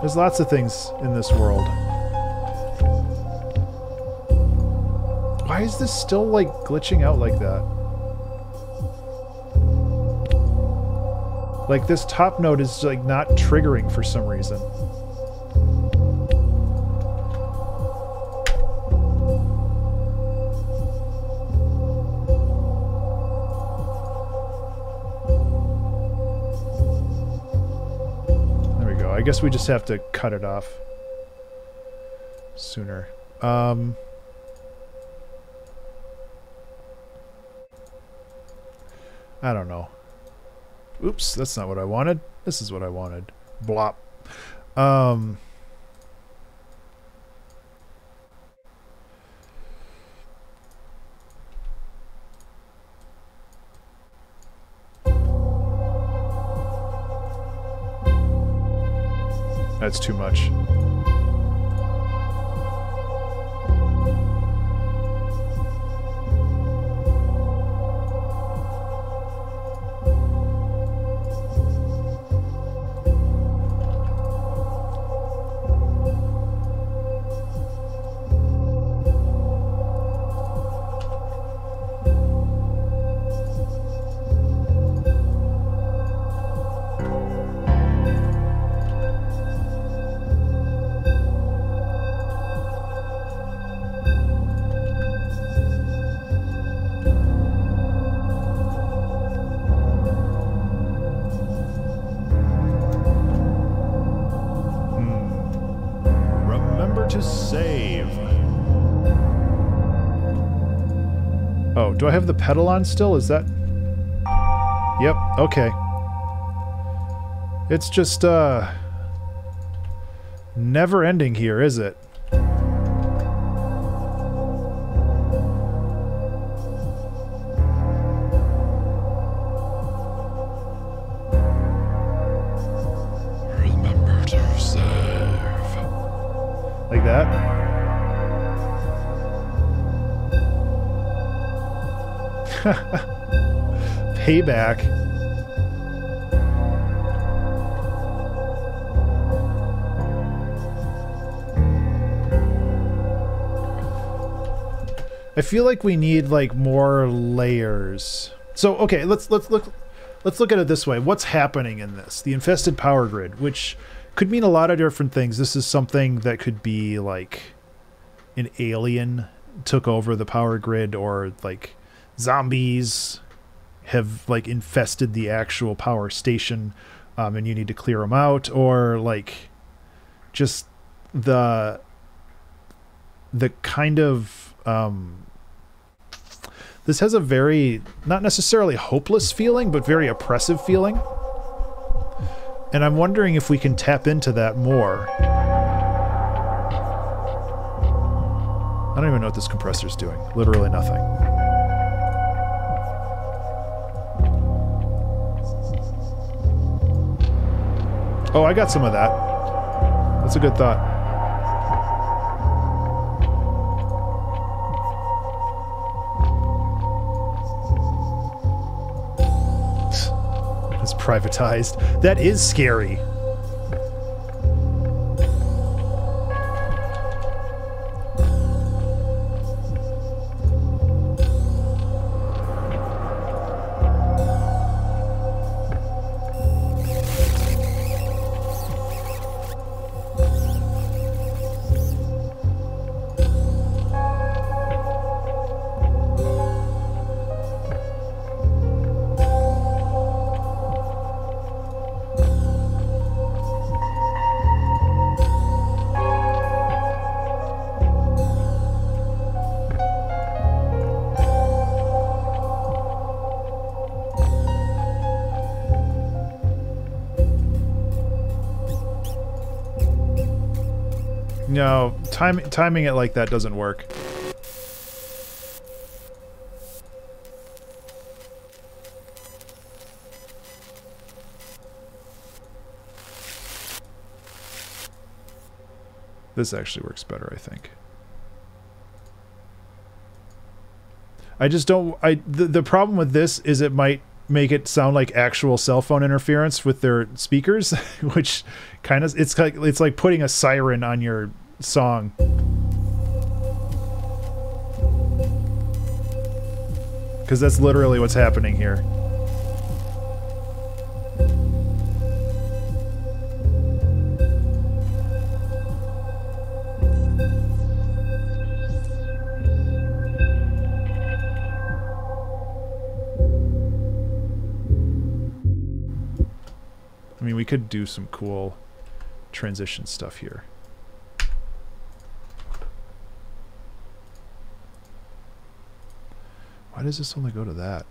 There's lots of things in this world. Why is this still, like, glitching out like that? Like, this top note is, like, not triggering for some reason. I guess we just have to cut it off sooner. I don't know. Oops, that's not what I wanted. This is what I wanted. Blop. That's too much. Oh, do I have the pedal on still? Is that... Yep, okay. It's just, never ending here, is it? Remember to save. Like that? Payback. I feel like we need like more layers. So okay, let's look at it this way. What's happening in this? The infested power grid, which could mean a lot of different things. This is something that could be like an alien took over the power grid, or like zombies have like infested the actual power station, and you need to clear them out, or like just the kind of this has a very, not necessarily hopeless feeling, but very oppressive feeling, and I'm wondering if we can tap into that more. I don't even know what this compressor's doing. Literally nothing. Oh, I got some of that. That's a good thought. It's privatized. That is scary. No, timing it like that doesn't work. This actually works better, I think. I just don't... The problem with this is it might make it sound like actual cell phone interference with their speakers, which kind of... It's like putting a siren on your... song. Because that's literally what's happening here. I mean, we could do some cool transition stuff here. Why does this only go to that?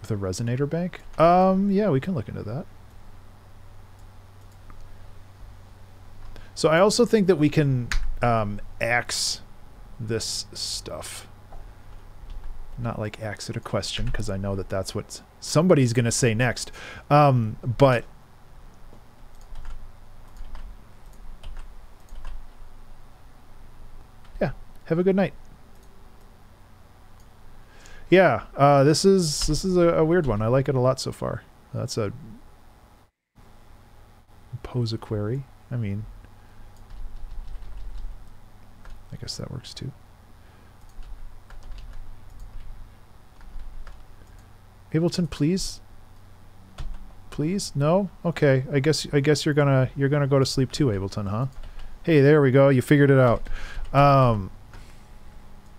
With a resonator bank? Yeah, we can look into that. So I also think that we can axe this stuff. Not like axe it a question, because I know that that's what somebody's going to say next. But yeah, have a good night. Yeah, this is a weird one. I like it a lot so far. That's a pose a query. I mean, I guess that works too. Ableton, please? Please? No? Okay. I guess you're gonna go to sleep too, Ableton, huh? Hey, there we go. You figured it out.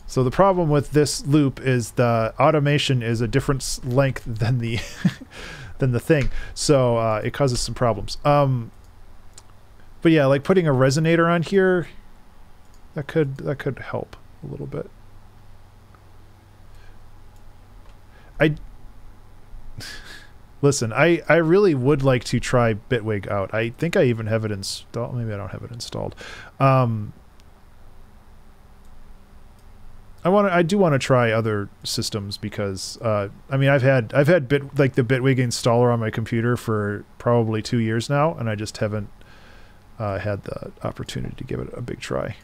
So the problem with this loop is the automation is a different length than the than the thing, so it causes some problems. But yeah, like putting a resonator on here, that could help a little bit. Listen, I really would like to try Bitwig out. I think I even have it installed. Maybe I don't have it installed. I do want to try other systems because I mean I've had the Bitwig installer on my computer for probably 2 years now, and I just haven't had the opportunity to give it a big try.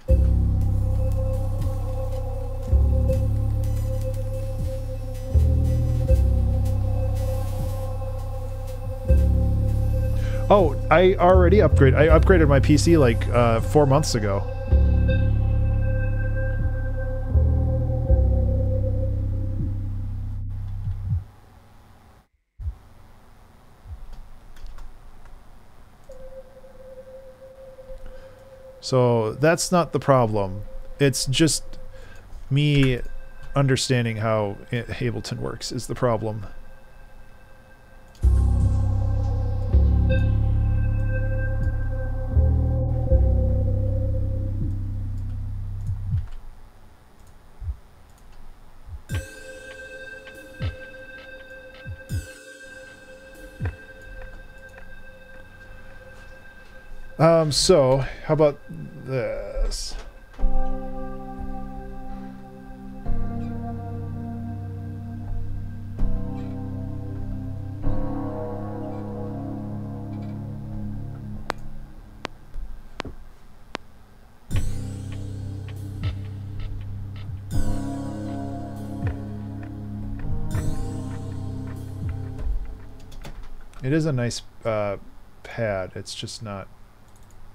Oh, I already upgraded. I upgraded my PC like 4 months ago. So that's not the problem. It's just me understanding how Ableton works is the problem. So how about this? It is a nice pad. It's just not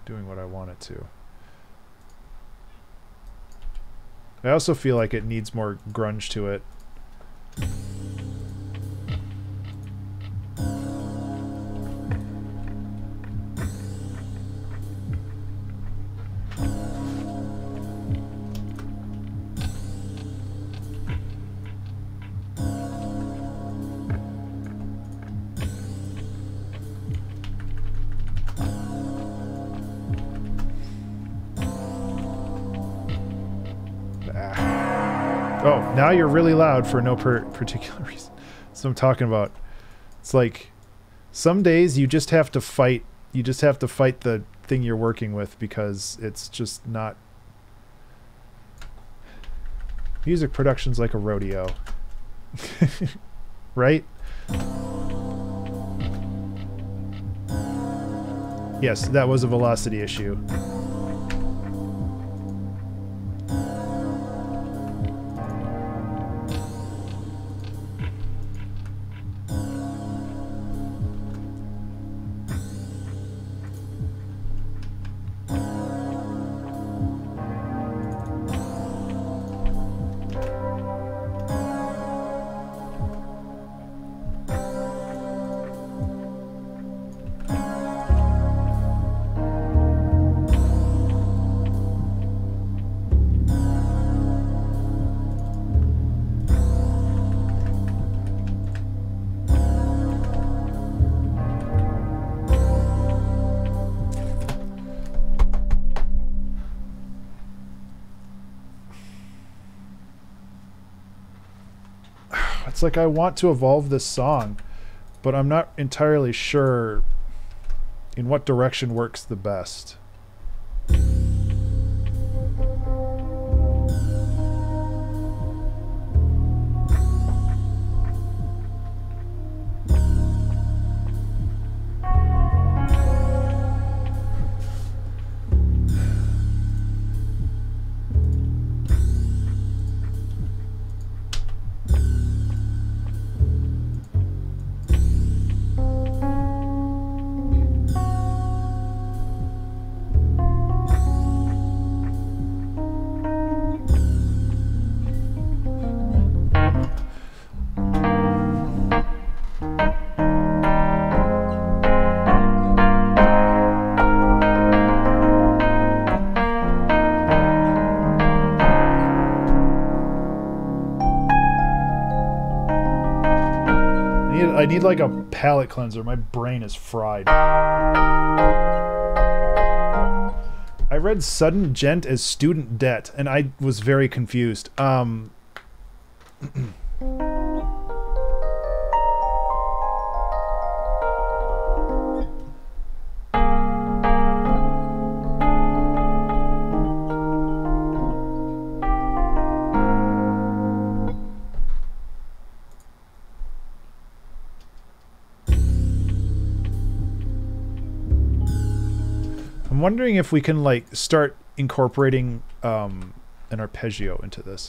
doing what I want it to. I also feel like it needs more grunge to it. Now you're really loud for no particular reason. That's what I'm talking about. It's like some days you just have to fight. You just have to fight the thing you're working with because it's just not. Music production's like a rodeo, right? Yes, that was a velocity issue. It's like I want to evolve this song, but I'm not entirely sure in what direction works the best. I need like a palate cleanser. My brain is fried. I read sudden gent as student debt, and I was very confused. I'm wondering if we can like start incorporating an arpeggio into this.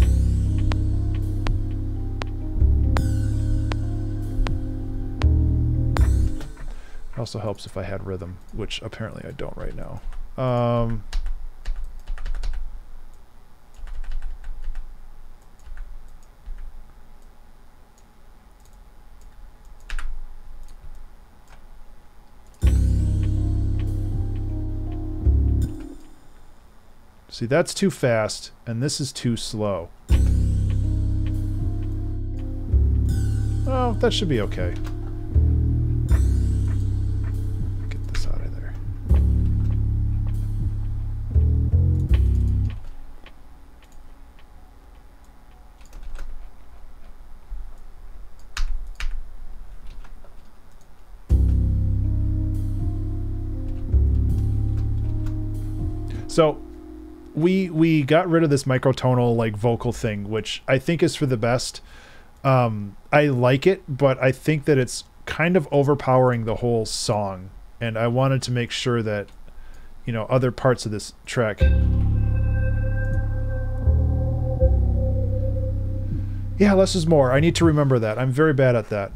It also helps if I had rhythm, which apparently I don't right now. See, that's too fast, and this is too slow. Oh, that should be okay. Get this out of there. So we got rid of this microtonal like vocal thing, which I think is for the best. I like it, but I think that it's kind of overpowering the whole song, and I wanted to make sure that, you know, other parts of this track, yeah, less is more. I need to remember that. I'm very bad at that.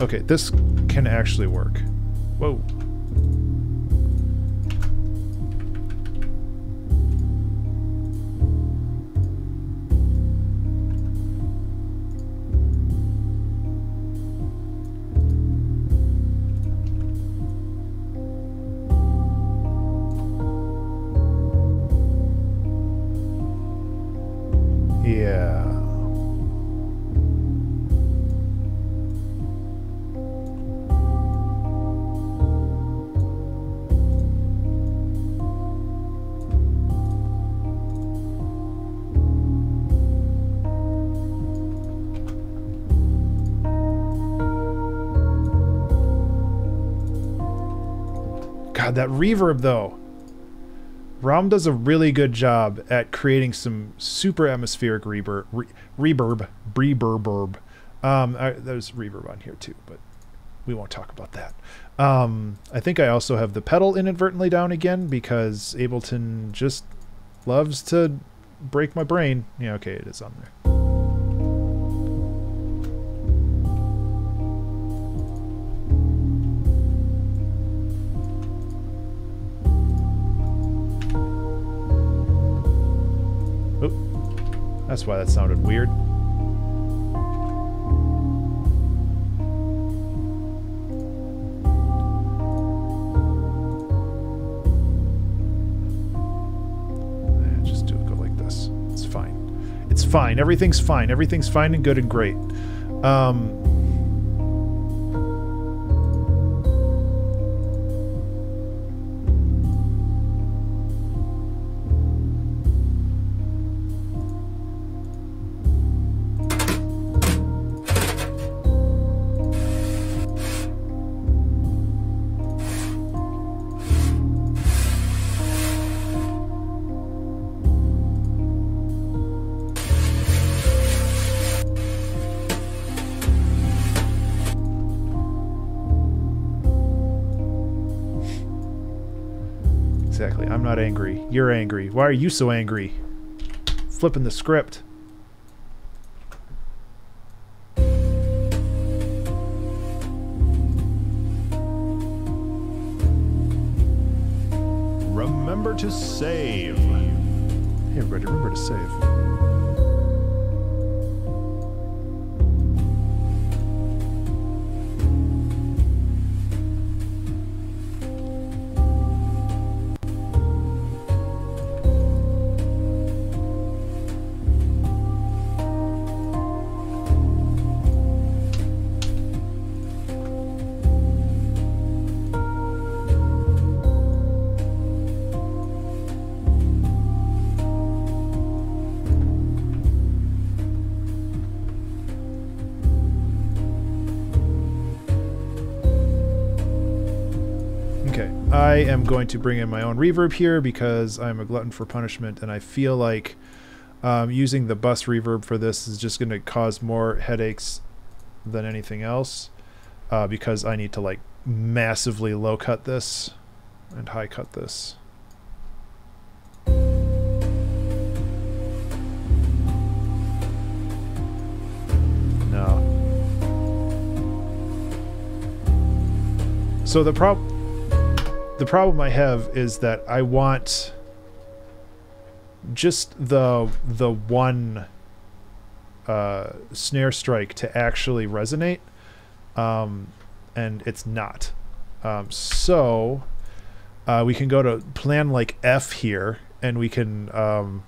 Okay, this can actually work. Whoa. Yeah. That reverb though, Rom does a really good job at creating some super atmospheric reverb. There's reverb on here too, but we won't talk about that. I think I also have the pedal inadvertently down again because Ableton just loves to break my brain. Yeah, okay, it is on there. That's why that sounded weird. Just do it, go like this. It's fine. It's fine. Everything's fine. Everything's fine and good and great. Angry. You're angry. Why are you so angry? Flipping the script. Remember to save. Hey everybody, remember to save. I am going to bring in my own reverb here because I'm a glutton for punishment, and I feel like using the bus reverb for this is just going to cause more headaches than anything else, because I need to like massively low cut this and high cut this. No. So the problem I have is that I want just the one snare strike to actually resonate, and it's not. So we can go to plan like F here, and we can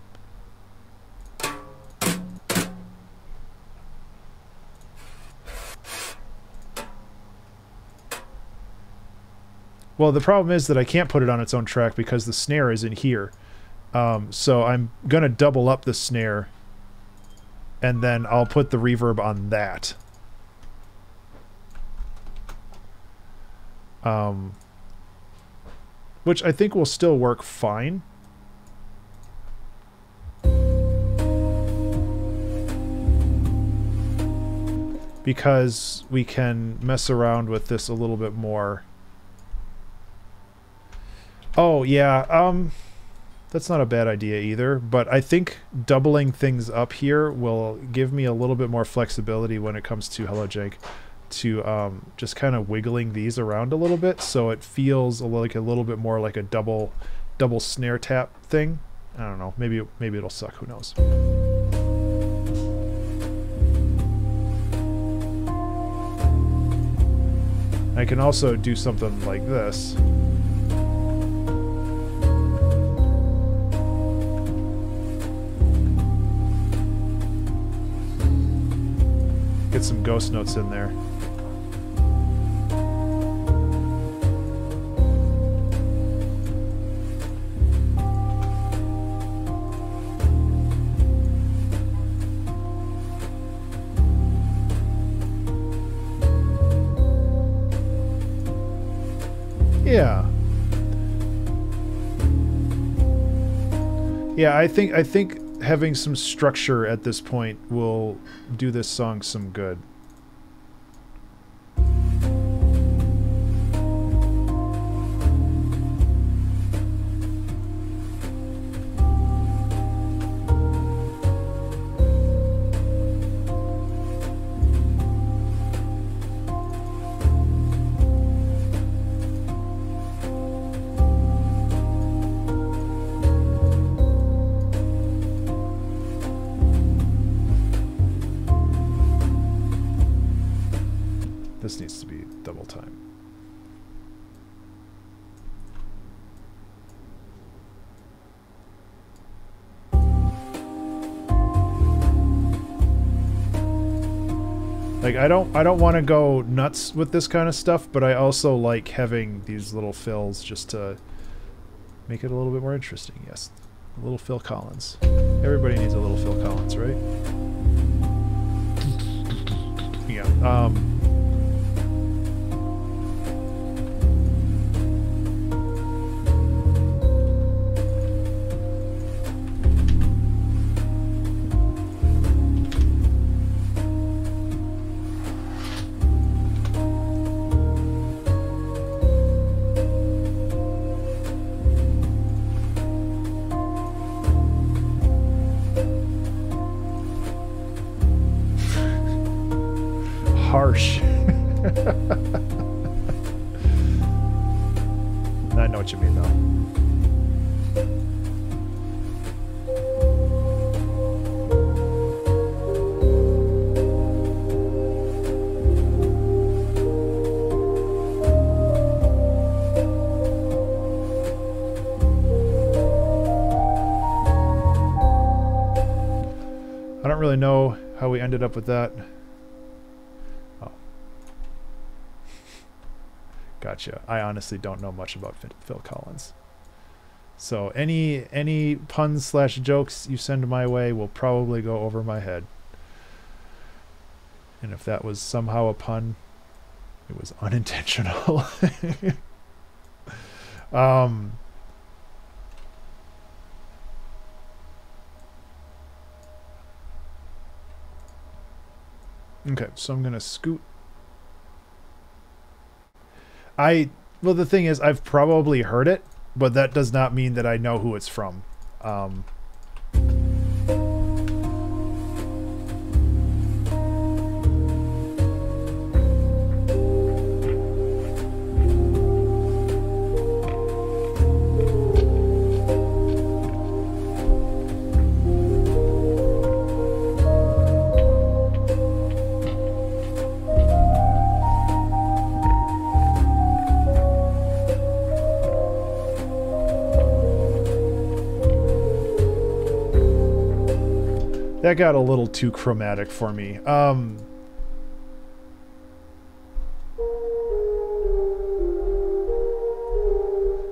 well, the problem is that I can't put it on its own track because the snare is in here. So I'm going to double up the snare, and then I'll put the reverb on that. Which I think will still work fine. Because we can mess around with this a little bit more. Oh, yeah, that's not a bad idea either, but I think doubling things up here will give me a little bit more flexibility when it comes to, hello Jake, to just kind of wiggling these around a little bit, so it feels like a little bit more like a double snare tap thing. I don't know, maybe it'll suck, who knows. I can also do something like this. Get some ghost notes in there. Yeah. Yeah, I think having some structure at this point will do this song some good. I don't want to go nuts with this kind of stuff, but I also like having these little fills just to make it a little bit more interesting. Yes, a little Phil Collins. Everybody needs a little Phil Collins, right? Yeah. Know how we ended up with that. Oh. Gotcha. I honestly don't know much about Phil Collins. So any puns / jokes you send my way will probably go over my head. And if that was somehow a pun, it was unintentional. Okay, so I'm going to scoot. Well, the thing is, I've probably heard it, but that does not mean that I know who it's from. That got a little too chromatic for me.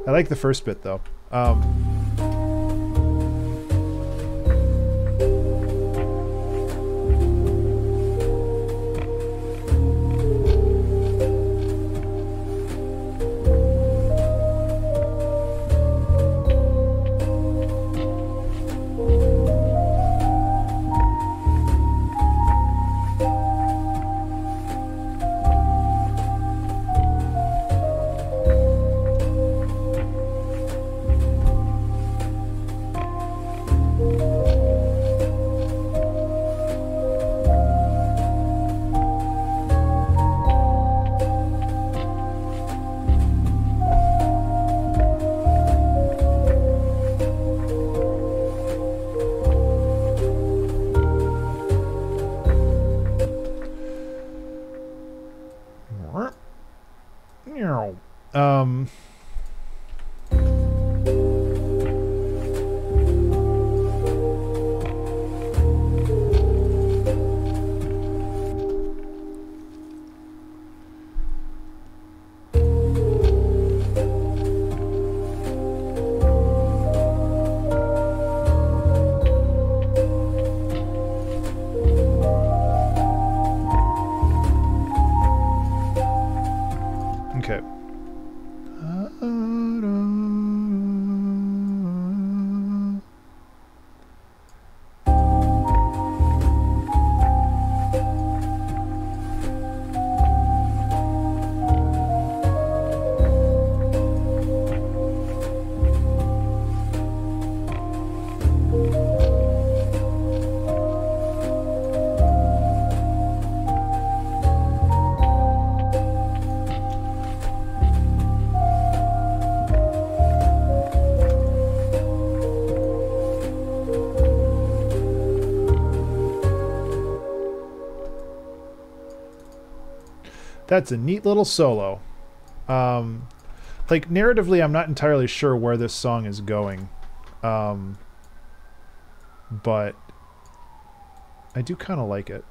I like the first bit though. That's a neat little solo. Like, narratively, I'm not entirely sure where this song is going. But I do kind of like it.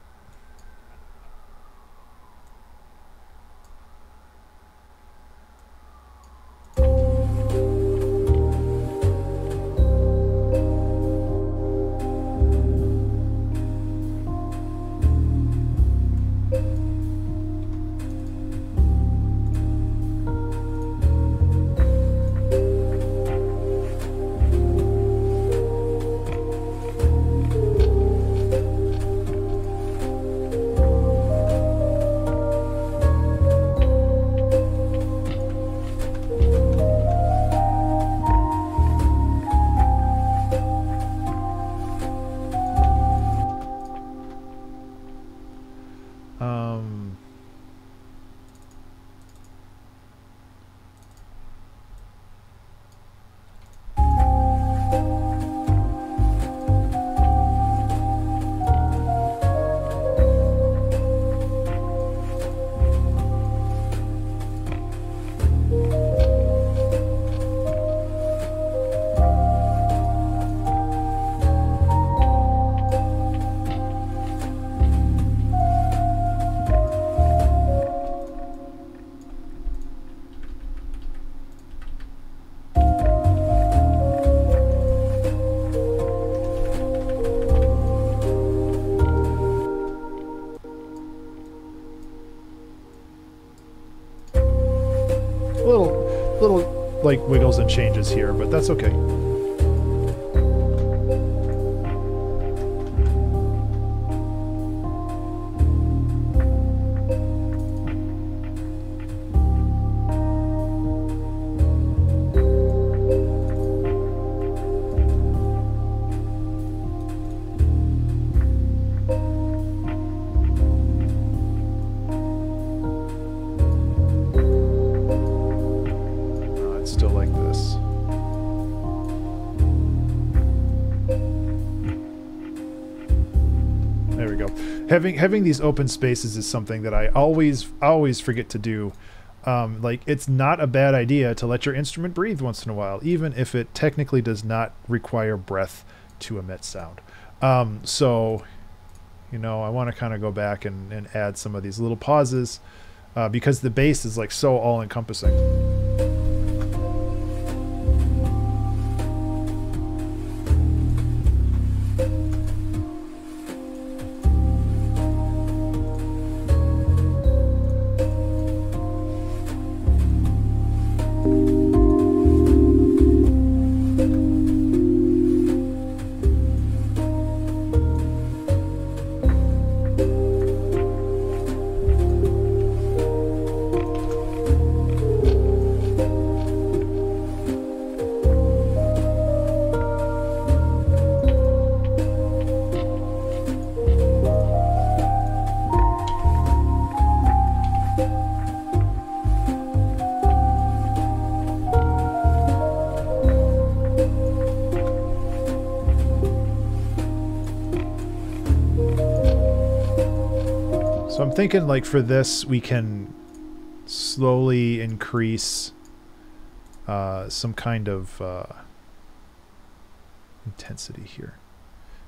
like wiggles and changes here, but that's okay. Having these open spaces is something that I always forget to do. Like, it's not a bad idea to let your instrument breathe once in a while, even if it technically does not require breath to emit sound. So, you know, I want to kind of go back and add some of these little pauses because the bass is like so all-encompassing. Thinking like for this we can slowly increase some kind of intensity here,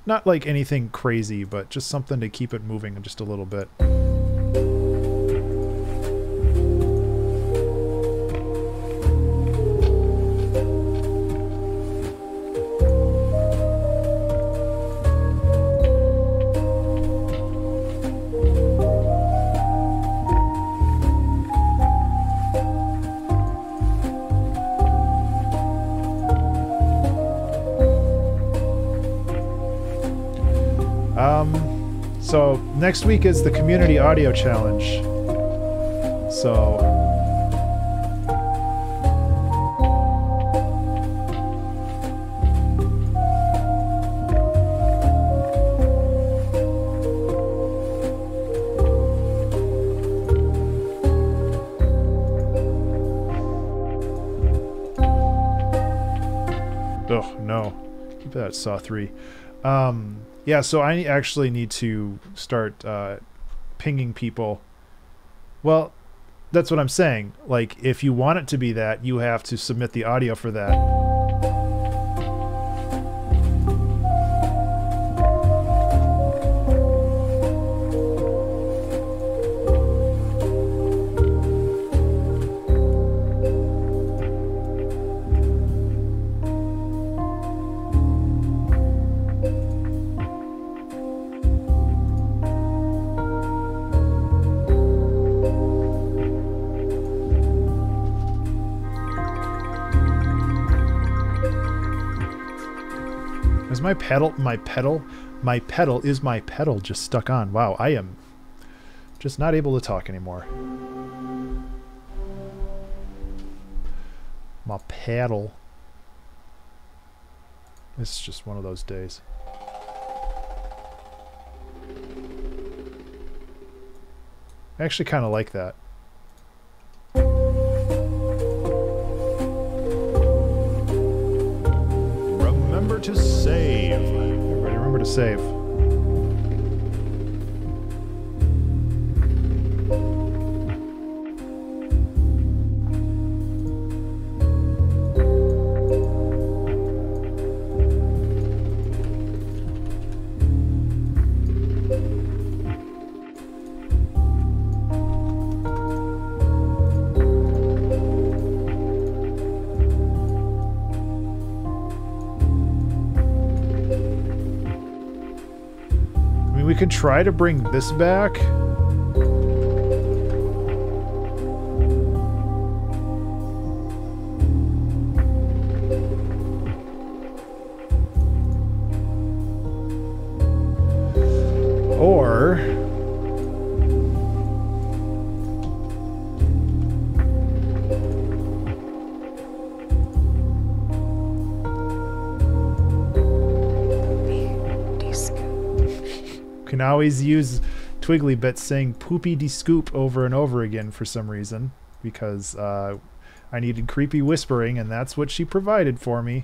not like anything crazy, but just something to keep it moving just a little bit. So next week is the Community Audio Challenge. So oh no, keep that at Saw 3. Yeah, so I actually need to start pinging people. Well, that's what I'm saying. Like, if you want it to be that, you have to submit the audio for that. My pedal just stuck on. Wow, I am just not able to talk anymore. My pedal. It's just one of those days. I actually kind of like that. Remember to save. Everybody remember to save. We could try to bring this back. can always use Twigglybits saying poopy de scoop over and over again for some reason, because I needed creepy whispering and that's what she provided for me.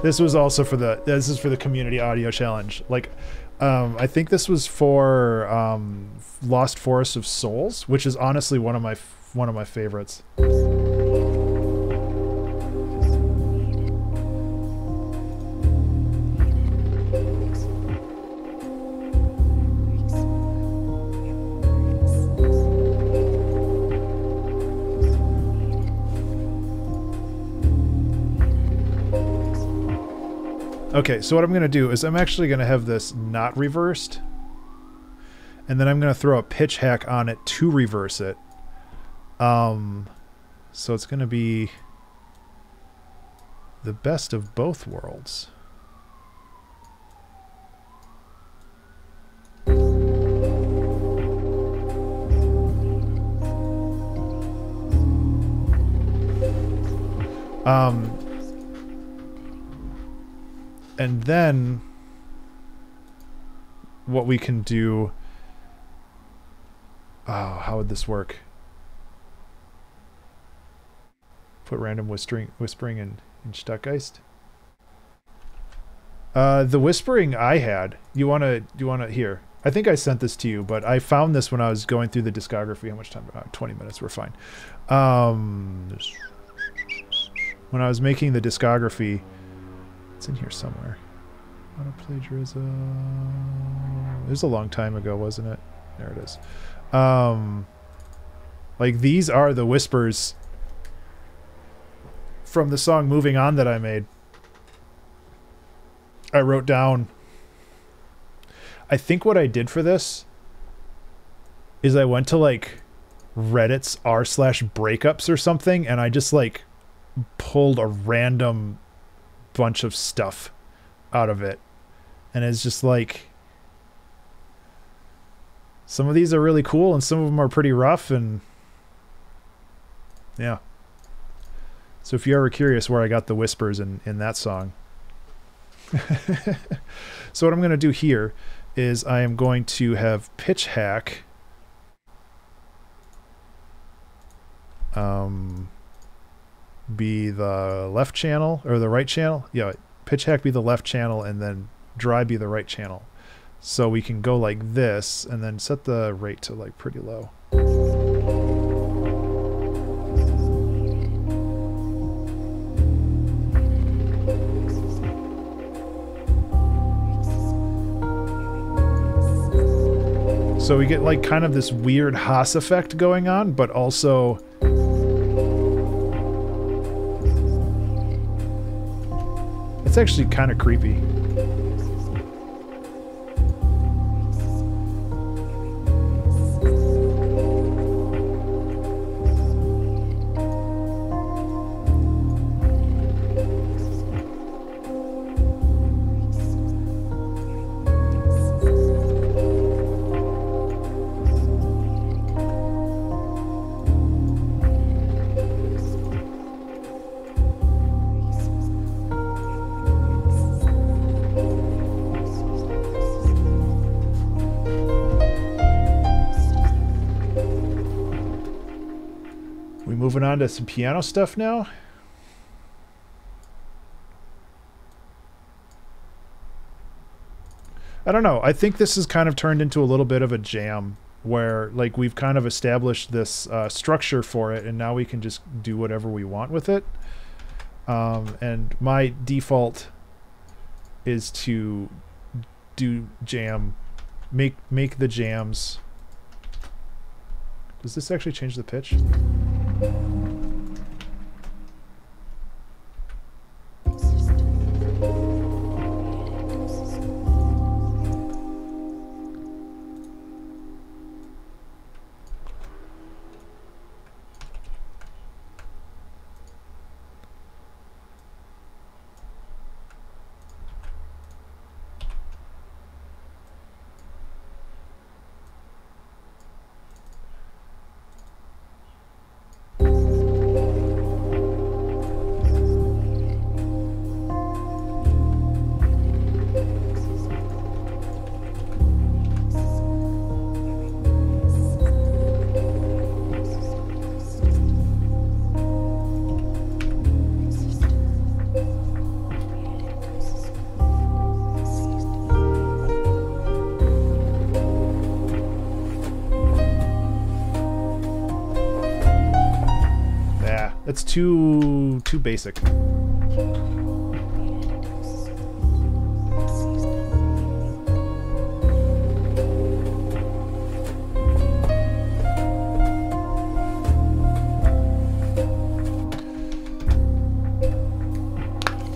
This was also for the, this is for the community audio challenge. Like, I think this was for Lost Forest of Souls, which is honestly one of my favorites. Okay, so what I'm going to do is I'm actually going to have this not reversed, and then I'm going to throw a pitch hack on it to reverse it. So it's going to be the best of both worlds. And then what we can do, oh, how would this work? Put random whispering in Stuckgeist. The whispering I had, you wanna hear? I think I sent this to you, but I found this when I was going through the discography. How much time? 20 minutes, we're fine. When I was making the discography, it's in here somewhere. Auto plagiarism. It was a long time ago, wasn't it? There it is. Like, these are the whispers from the song Moving On that I made. I wrote down, I think what I did for this is I went to like Reddit's r/breakups or something, and I just like pulled a random bunch of stuff out of it, and it's just like some of these are really cool and some of them are pretty rough, and yeah. So if you're ever curious where I got the whispers in that song. So what I'm going to do here is I am going to have pitch hack be the left channel or the right channel. Yeah, pitch hack be the left channel and then dry be the right channel. So we can go like this and then set the rate to like pretty low. So we get like kind of this weird Haas effect going on, but also it's actually kind of creepy. On to some piano stuff now. I don't know. I think this has kind of turned into a little bit of a jam where like we've kind of established this structure for it, and now we can just do whatever we want with it. And my default is to do jam, make the jams. Does this actually change the pitch? it's too basic.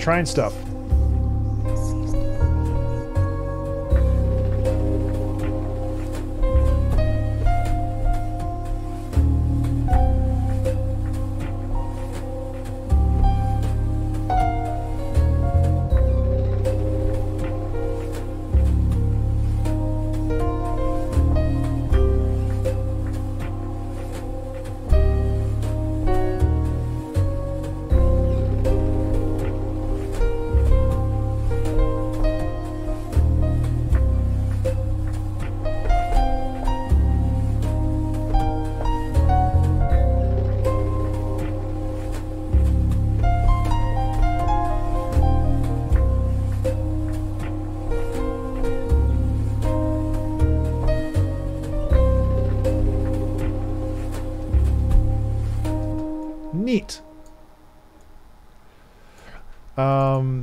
Trying stuff.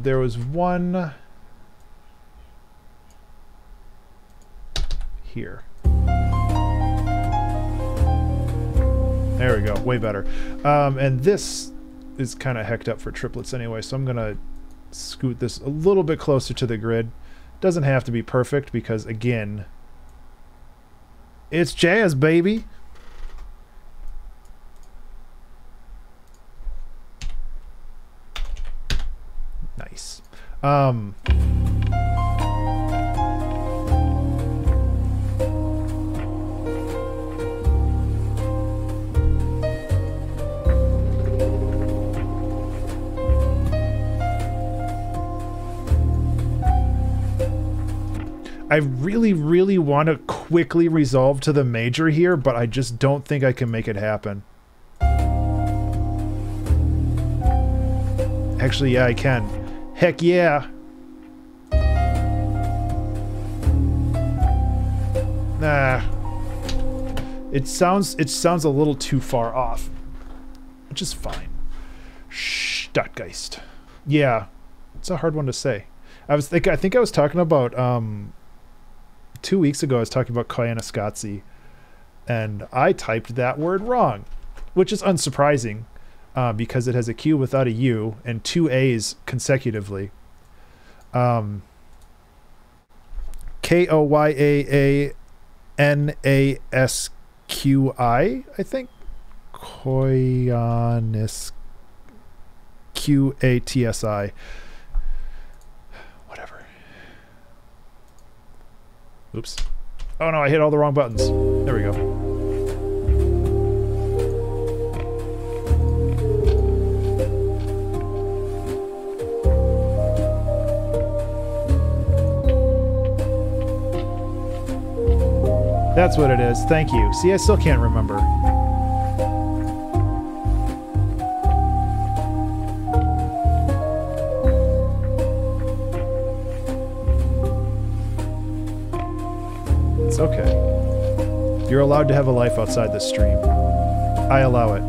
There was one here. There we go, way better. And this is kind of hecked up for triplets anyway, so I'm gonna scoot this a little bit closer to the grid. Doesn't have to be perfect because, again, it's jazz, baby. I really want to quickly resolve to the major here, but I just don't think I can make it happen. Actually, yeah, I can. Heck yeah! Nah. It sounds a little too far off. Which is fine. Stuckgeist. Yeah. It's a hard one to say. I think I was talking about 2 weeks ago I was talking about Koyaanisqatsi, and I typed that word wrong. Which is unsurprising. Because it has a Q without a U and two A's consecutively. Koyaanisqi, I think. Koyaanisqatsi. Whatever. Oops. Oh no, I hit all the wrong buttons. There we go. That's what it is. Thank you. See, I still can't remember. It's okay. You're allowed to have a life outside the stream. I allow it.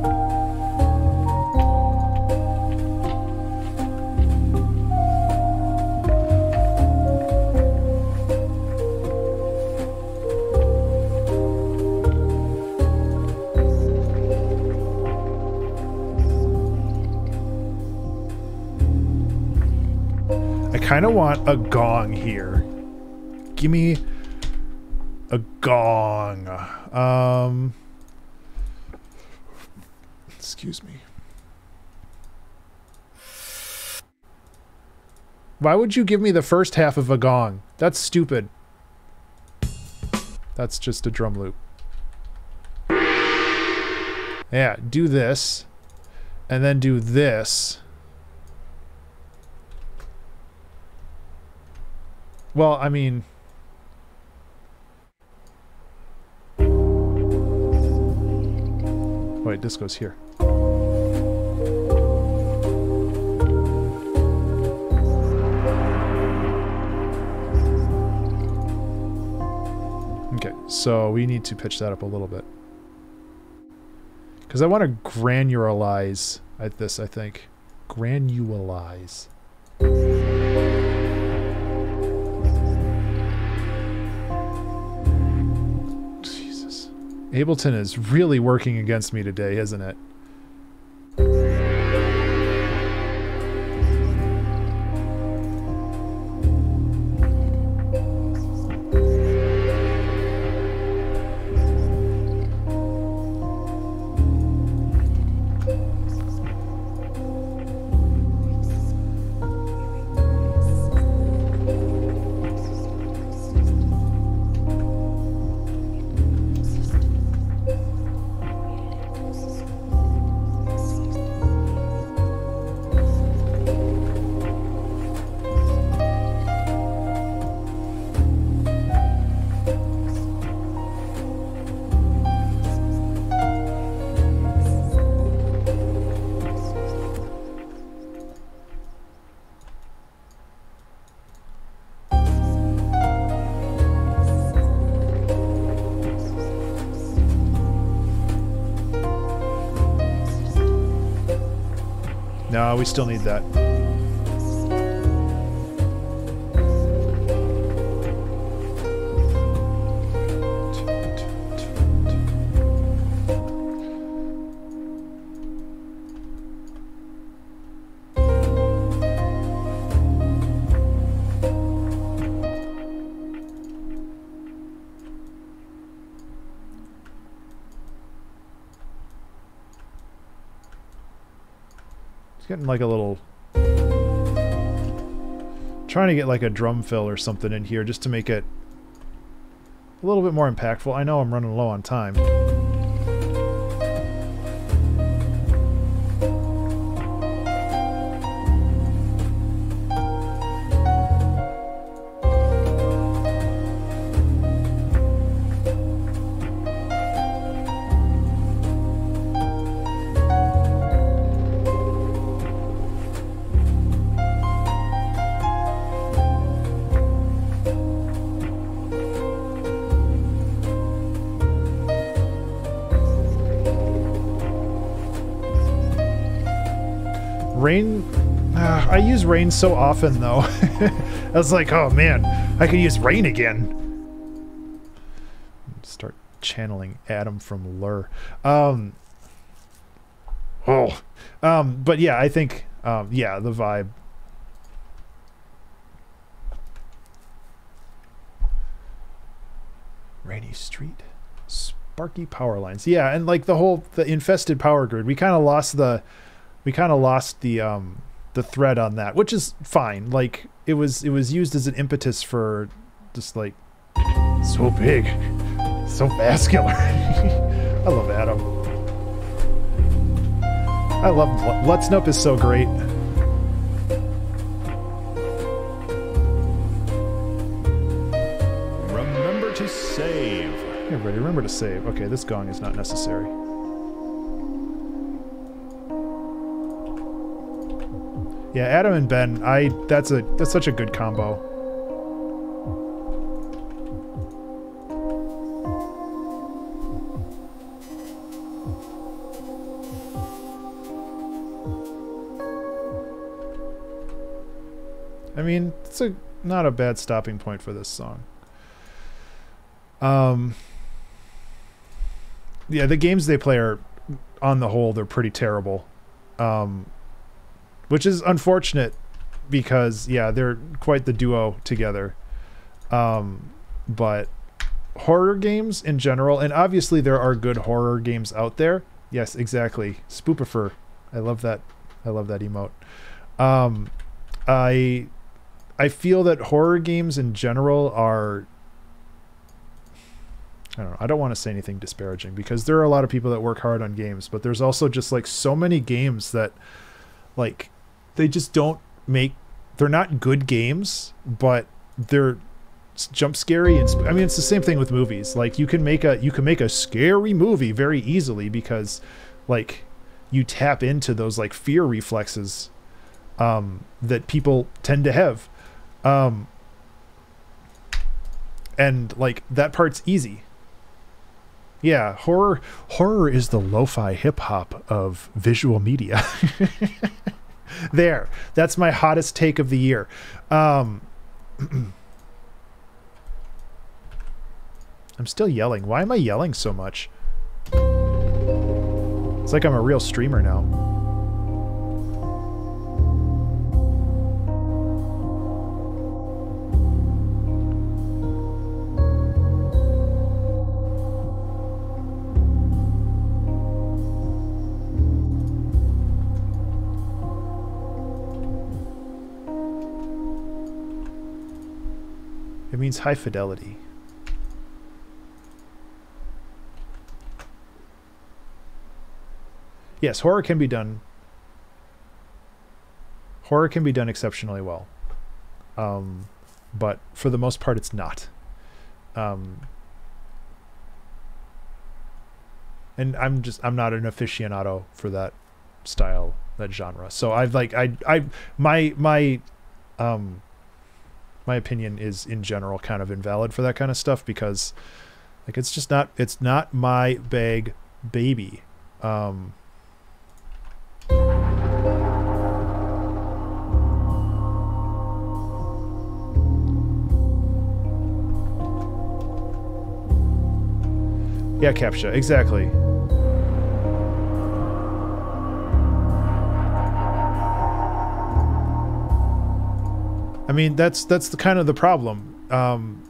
I kinda want a gong here. Give me a gong. Excuse me. Why would you give me the first half of a gong? That's stupid. That's just a drum loop. Yeah, do this. And then do this. Well, I mean... Wait, this goes here. Okay, so we need to pitch that up a little bit. Because I want to granularize at this, I think. Granularize. Jesus. Ableton is really working against me today, isn't it? We still need that. Getting like a little, trying to get like a drum fill or something in here just to make it a little bit more impactful. I know I'm running low on time. Rain so often though. I was like, oh man, I could use rain again. Start channeling Adam from Lur. But yeah, I think yeah, the vibe. Rainy street, sparky power lines. Yeah, and like the infested power grid. We kind of lost the the thread on that, which is fine. Like it was used as an impetus for just like so big, so vascular. I love Adam. I love Lutznop is so great. Remember to save. Everybody remember to save. Okay, this gong is not necessary. Yeah, Adam and Ben, that's such a good combo. I mean, it's not a bad stopping point for this song. Yeah, the games they play are, on the whole, they're pretty terrible. Which is unfortunate because, yeah, they're quite the duo together. But horror games in general, and obviously there are good horror games out there. Yes, exactly. Spoopifer. I love that. I love that emote. I feel that horror games in general are... I don't know. I don't want to say anything disparaging because there are a lot of people that work hard on games, but there's also just, like, so many games that, like... they just don't make... they're not good games, but they're jump scary. And I mean, it's the same thing with movies. Like, you can make a scary movie very easily because, like, you tap into those, like, fear reflexes that people tend to have. And, like, that part's easy. Yeah, horror is the lo-fi hip-hop of visual media. There, that's my hottest take of the year. I'm still yelling. Why am I yelling so much? It's like I'm a real streamer now. It means high fidelity. Yes, horror can be done. Horror can be done exceptionally well. But for the most part, it's not. And I'm not an aficionado for that style, that genre. So I've like, my opinion is in general kind of invalid for that kind of stuff, because like it's just not, it's not my bag, baby. Yeah, Captcha, exactly. I mean, that's the kind of the problem.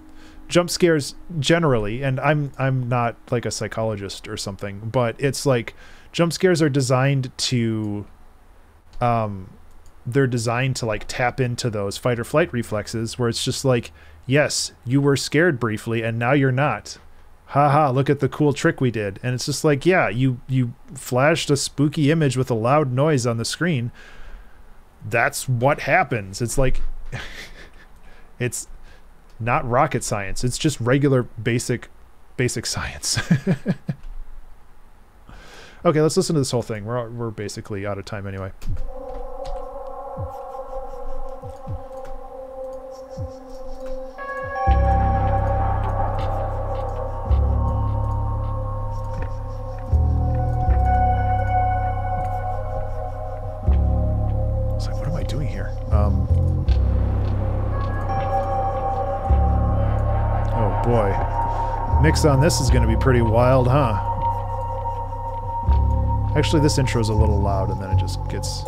Jump scares generally, and I'm not like a psychologist or something, but it's like jump scares are designed to, they're designed to like tap into those fight or flight reflexes where it's just like, yes, you were scared briefly and now you're not. Haha, look at the cool trick we did. And it's just like, yeah, you flashed a spooky image with a loud noise on the screen. That's what happens. It's like, it's not rocket science. It's just regular basic science. Okay, let's listen to this whole thing. We're basically out of time anyway. Oh boy, mix on this is going to be pretty wild, huh? Actually, this intro is a little loud, and then it just gets...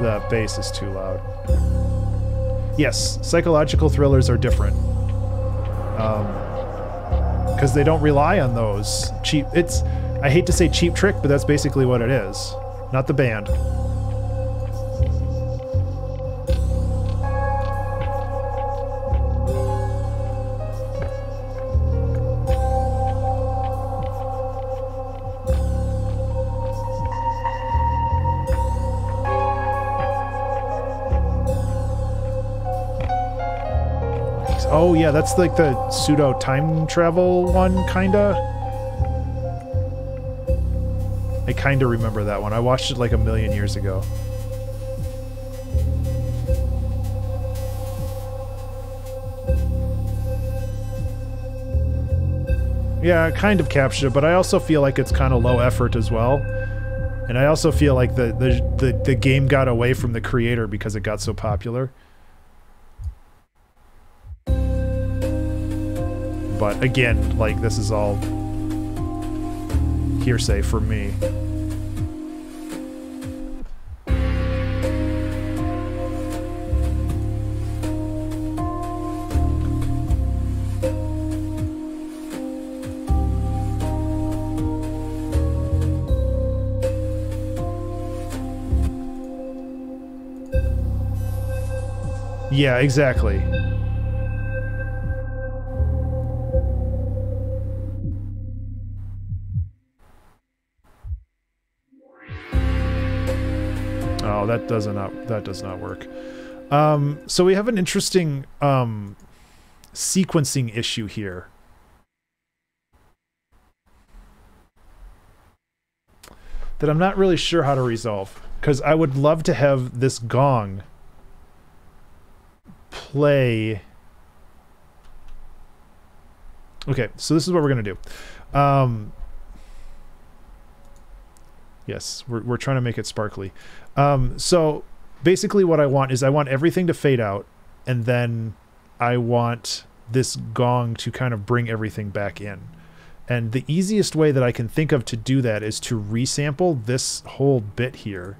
The bass is too loud. Yes, psychological thrillers are different. Because they don't rely on those cheap... I hate to say cheap trick, but that's basically what it is. Not the band. Oh yeah, that's like the pseudo time travel one, kinda. I kinda remember that one. I watched it like a million years ago. Yeah, kind of Captcha, but I also feel like it's kind of low effort as well. And I also feel like the game got away from the creator because it got so popular. But again, like, this is all hearsay for me. Yeah, exactly. That does not work. So we have an interesting sequencing issue here. That I'm not really sure how to resolve. Because I would love to have this gong play. Okay, so this is what we're gonna do. Yes, we're trying to make it sparkly. So basically what I want is I want everything to fade out, and then I want this gong to kind of bring everything back in. And the easiest way that I can think of to do that is to resample this whole bit here.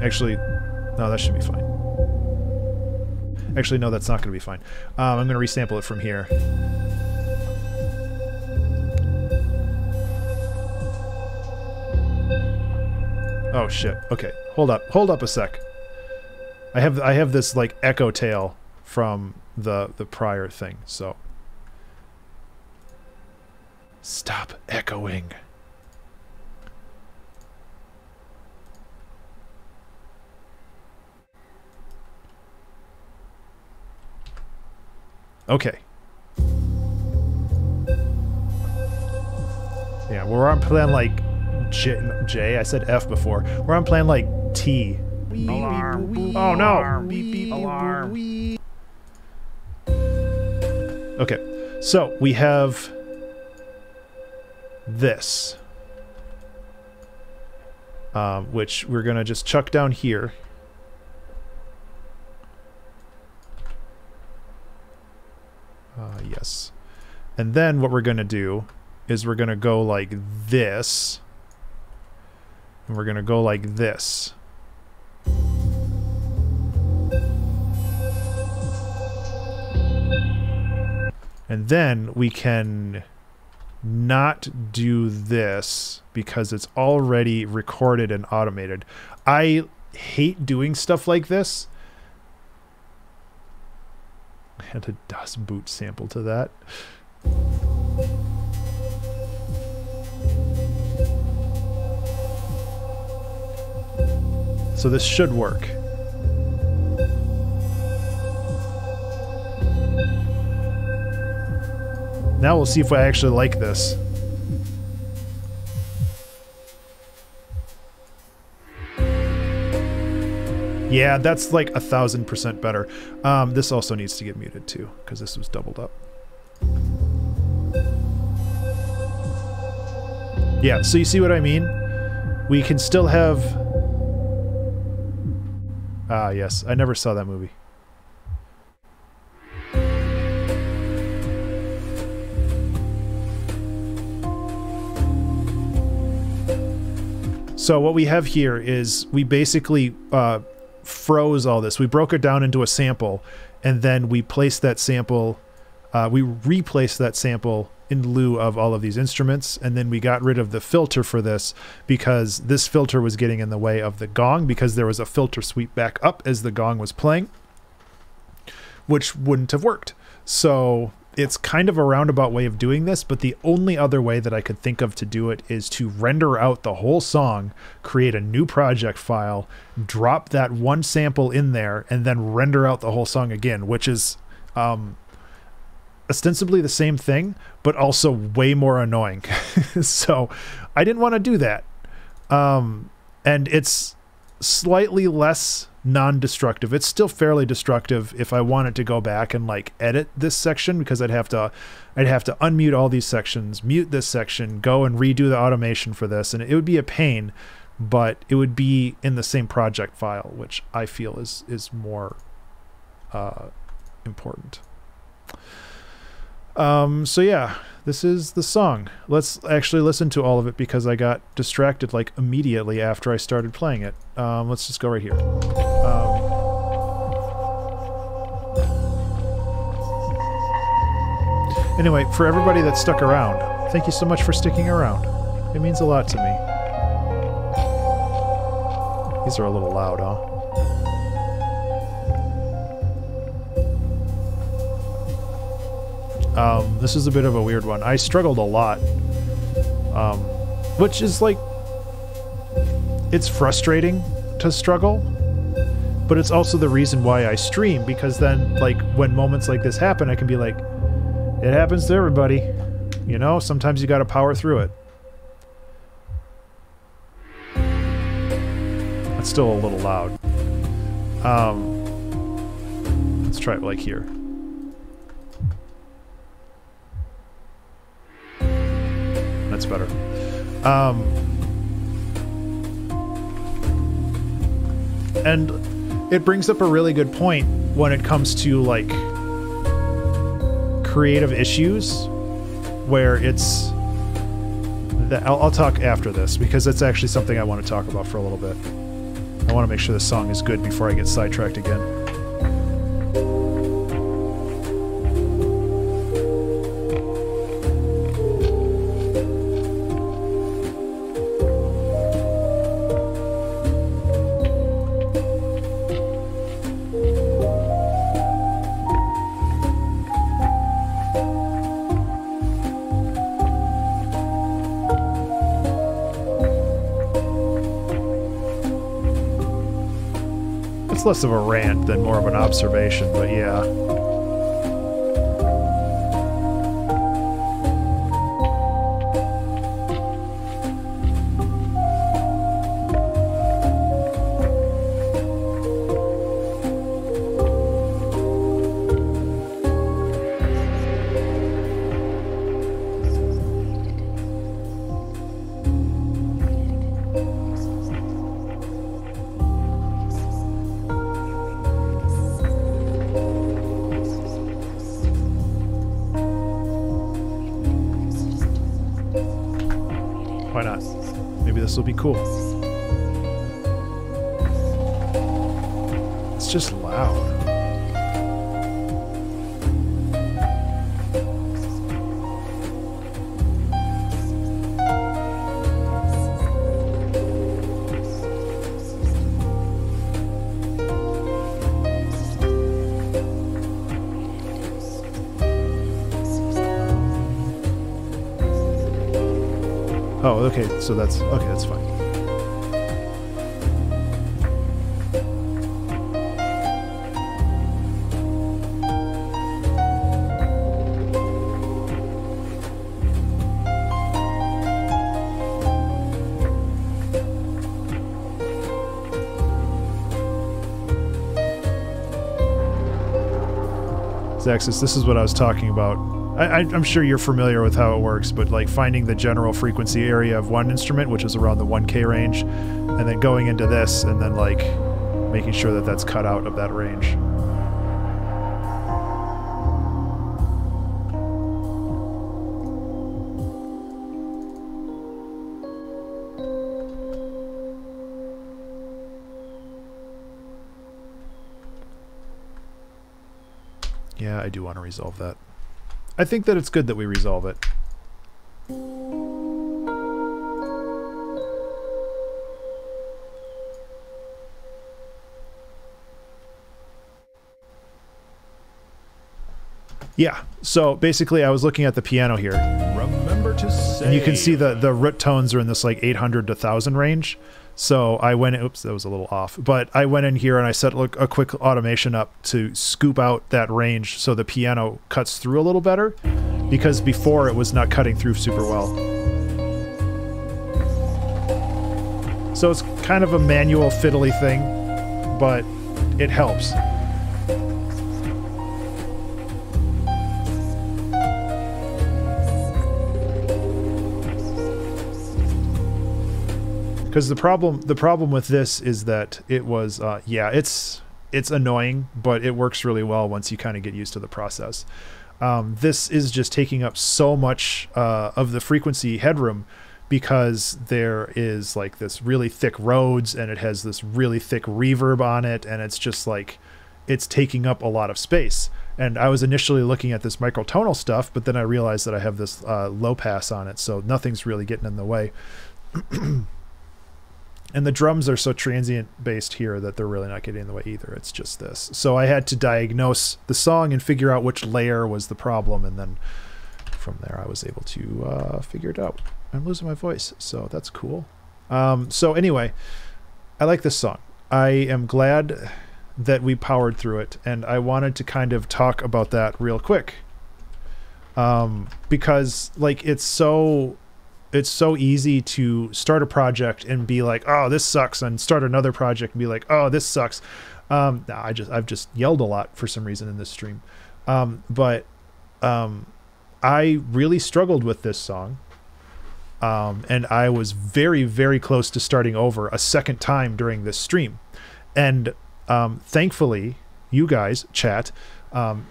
Actually, no, that should be fine. Actually, no, that's not going to be fine. I'm going to resample it from here. Oh shit. Okay, hold up a sec. I have this like echo tail from the prior thing. So stop echoing. Okay. Yeah, we're on plan like J. I said F before. We're on plan like T. Alarm. Oh no! Beep, beep, alarm. Okay, so we have this, which we're gonna just chuck down here. Yes. And then what we're going to do is we're going to go like this. And we're going to go like this. And then we can not do this because it's already recorded and automated. I hate doing stuff like this. And a Das Boot sample to that. So this should work. Now we'll see if I actually like this. Yeah, that's like 1000% better. This also needs to get muted too, because this was doubled up. Yeah, so you see what I mean? We can still have... Ah, yes, I never saw that movie. So what we have here is we basically... froze all this. We broke it down into a sample, and then we placed that sample, we replaced that sample in lieu of all of these instruments, and then we got rid of the filter for this because this filter was getting in the way of the gong, because there was a filter sweep back up as the gong was playing, which wouldn't have worked. So it's kind of a roundabout way of doing this, but the only other way that I could think of to do it is to render out the whole song, create a new project file, drop that one sample in there, and then render out the whole song again, which is ostensibly the same thing, but also way more annoying. So I didn't want to do that. And it's slightly less... non-destructive. It's still fairly destructive if I wanted to go back and like edit this section, because I'd have to unmute all these sections, mute this section, go and redo the automation for this, and it would be a pain, but it would be in the same project file, which I feel is more important. So yeah, this is the song. Let's actually listen to all of it, because I got distracted like immediately after I started playing it. Let's just go right here. Anyway, for everybody that stuck around, thank you so much for sticking around. It means a lot to me. These are a little loud, huh? This is a bit of a weird one. I struggled a lot, which is like, it's frustrating to struggle, but it's also the reason why I stream, because then like when moments like this happen, I can be like, it happens to everybody, you know, sometimes you got to power through it. It's still a little loud. Let's try it like here. That's better. And it brings up a really good point when it comes to like creative issues where it's that I'll talk after this because that's actually something I want to talk about for a little bit. I want to make sure this song is good before I get sidetracked again. Less of a rant than more of an observation, but yeah. Cool. It's just loud. Oh, okay. So that's okay. That's fine. Zaxxis, this is what I was talking about. I'm sure you're familiar with how it works, but like finding the general frequency area of one instrument, which is around the 1K range, and then going into this, and then like making sure that that's cut out of that range. I do want to resolve that. I think that it's good that we resolve it. Yeah, so basically I was looking at the piano here. Remember to save. And you can see the root tones are in this like 800 to 1,000 range. So I went, oops, that was a little off, but I went in here and I set a quick automation up to scoop out that range so the piano cuts through a little better, because before it was not cutting through super well. So it's kind of a manual fiddly thing, but it helps. Because the problem with this is that it was, yeah, it's annoying, but it works really well once you kind of get used to the process. This is just taking up so much of the frequency headroom because there is like this really thick Rhodes and it has this really thick reverb on it, and it's just like it's taking up a lot of space. And I was initially looking at this microtonal stuff, but then I realized that I have this low pass on it, so nothing's really getting in the way. And the drums are so transient based here that they're really not getting in the way either. It's just this. So I had to diagnose the song and figure out which layer was the problem. And then from there, I was able to figure it out. I'm losing my voice, so that's cool. So anyway, I like this song. I am glad that we powered through it. And I wanted to kind of talk about that real quick. Because like it's so... it's so easy to start a project and be like, oh, this sucks, and start another project and be like, oh, this sucks. I've just yelled a lot for some reason in this stream. I really struggled with this song. And I was very, very close to starting over a second time during this stream. And thankfully, you guys, chat,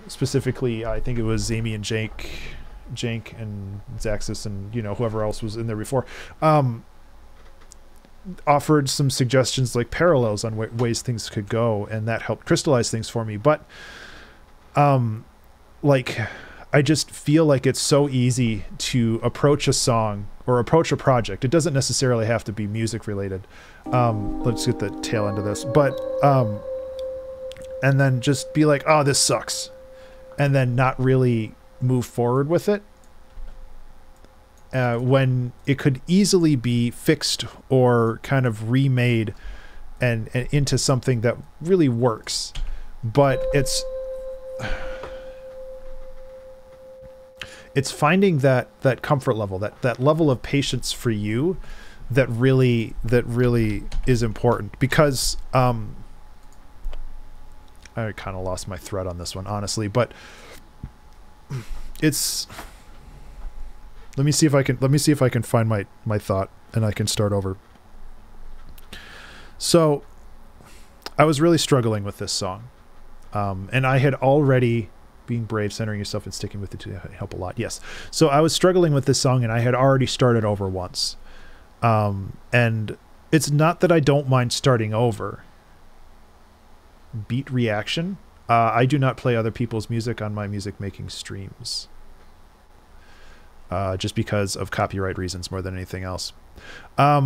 specifically, I think it was Amy and Jake, and Zaxxis and, you know, whoever else was in there before, offered some suggestions like parallels on ways things could go, and that helped crystallize things for me. But like, I just feel like it's so easy to approach a song or approach a project. It doesn't necessarily have to be music related. Let's get the tail end of this, but and then just be like, oh, this sucks, and then not really move forward with it, when it could easily be fixed or kind of remade and into something that really works. But it's finding that comfort level, that level of patience for you, that really is important, because I kind of lost my thread on this one, honestly, but it's, let me see if I can find my thought, and I can start over. So I was really struggling with this song, and I had already, being brave, centering yourself and sticking with it to help a lot. Yes. So I was struggling with this song, and I had already started over once. And it's not that I don't mind starting over. Beat reaction. I do not play other people's music on my music making streams. Just because of copyright reasons more than anything else. Yeah,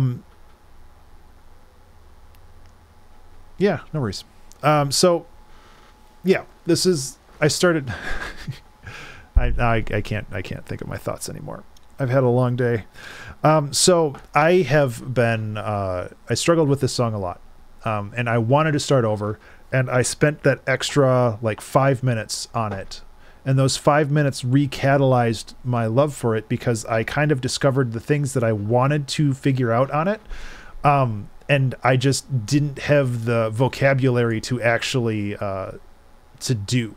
no worries. So yeah, this is, I started, I can't think of my thoughts anymore. I've had a long day. So I have been, I struggled with this song a lot, and I wanted to start over, and I spent that extra like 5 minutes on it. And those 5 minutes recatalyzed my love for it, because I kind of discovered the things that I wanted to figure out on it. And I just didn't have the vocabulary to actually, to do.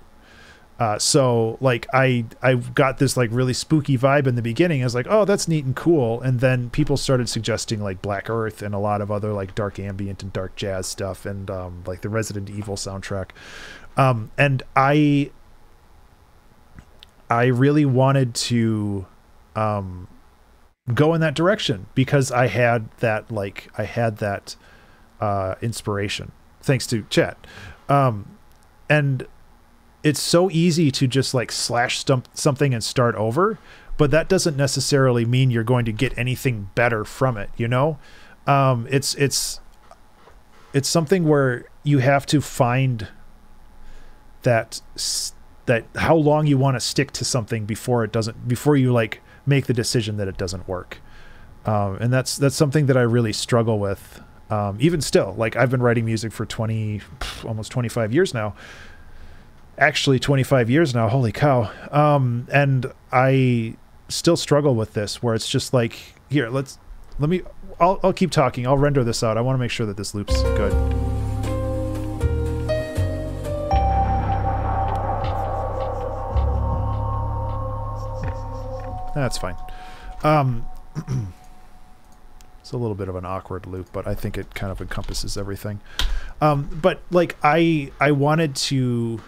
So like I got this like really spooky vibe in the beginning. I was like, oh, that's neat and cool. And then people started suggesting like Black Earth and a lot of other like dark ambient and dark jazz stuff, and like the Resident Evil soundtrack. And I really wanted to go in that direction, because I had that inspiration thanks to chat. And it's so easy to just like slash something and start over, but that doesn't necessarily mean you're going to get anything better from it. You know, it's something where you have to find that how long you want to stick to something before you like make the decision that it doesn't work. And that's something that I really struggle with. Even still, like I've been writing music for almost 25 years now. Actually 25 years now, holy cow. And I still struggle with this, where it's just like, here, I'll keep talking, I'll render this out, I want to make sure that this loop's good. That's fine. It's a little bit of an awkward loop, but I think it kind of encompasses everything. But like I wanted to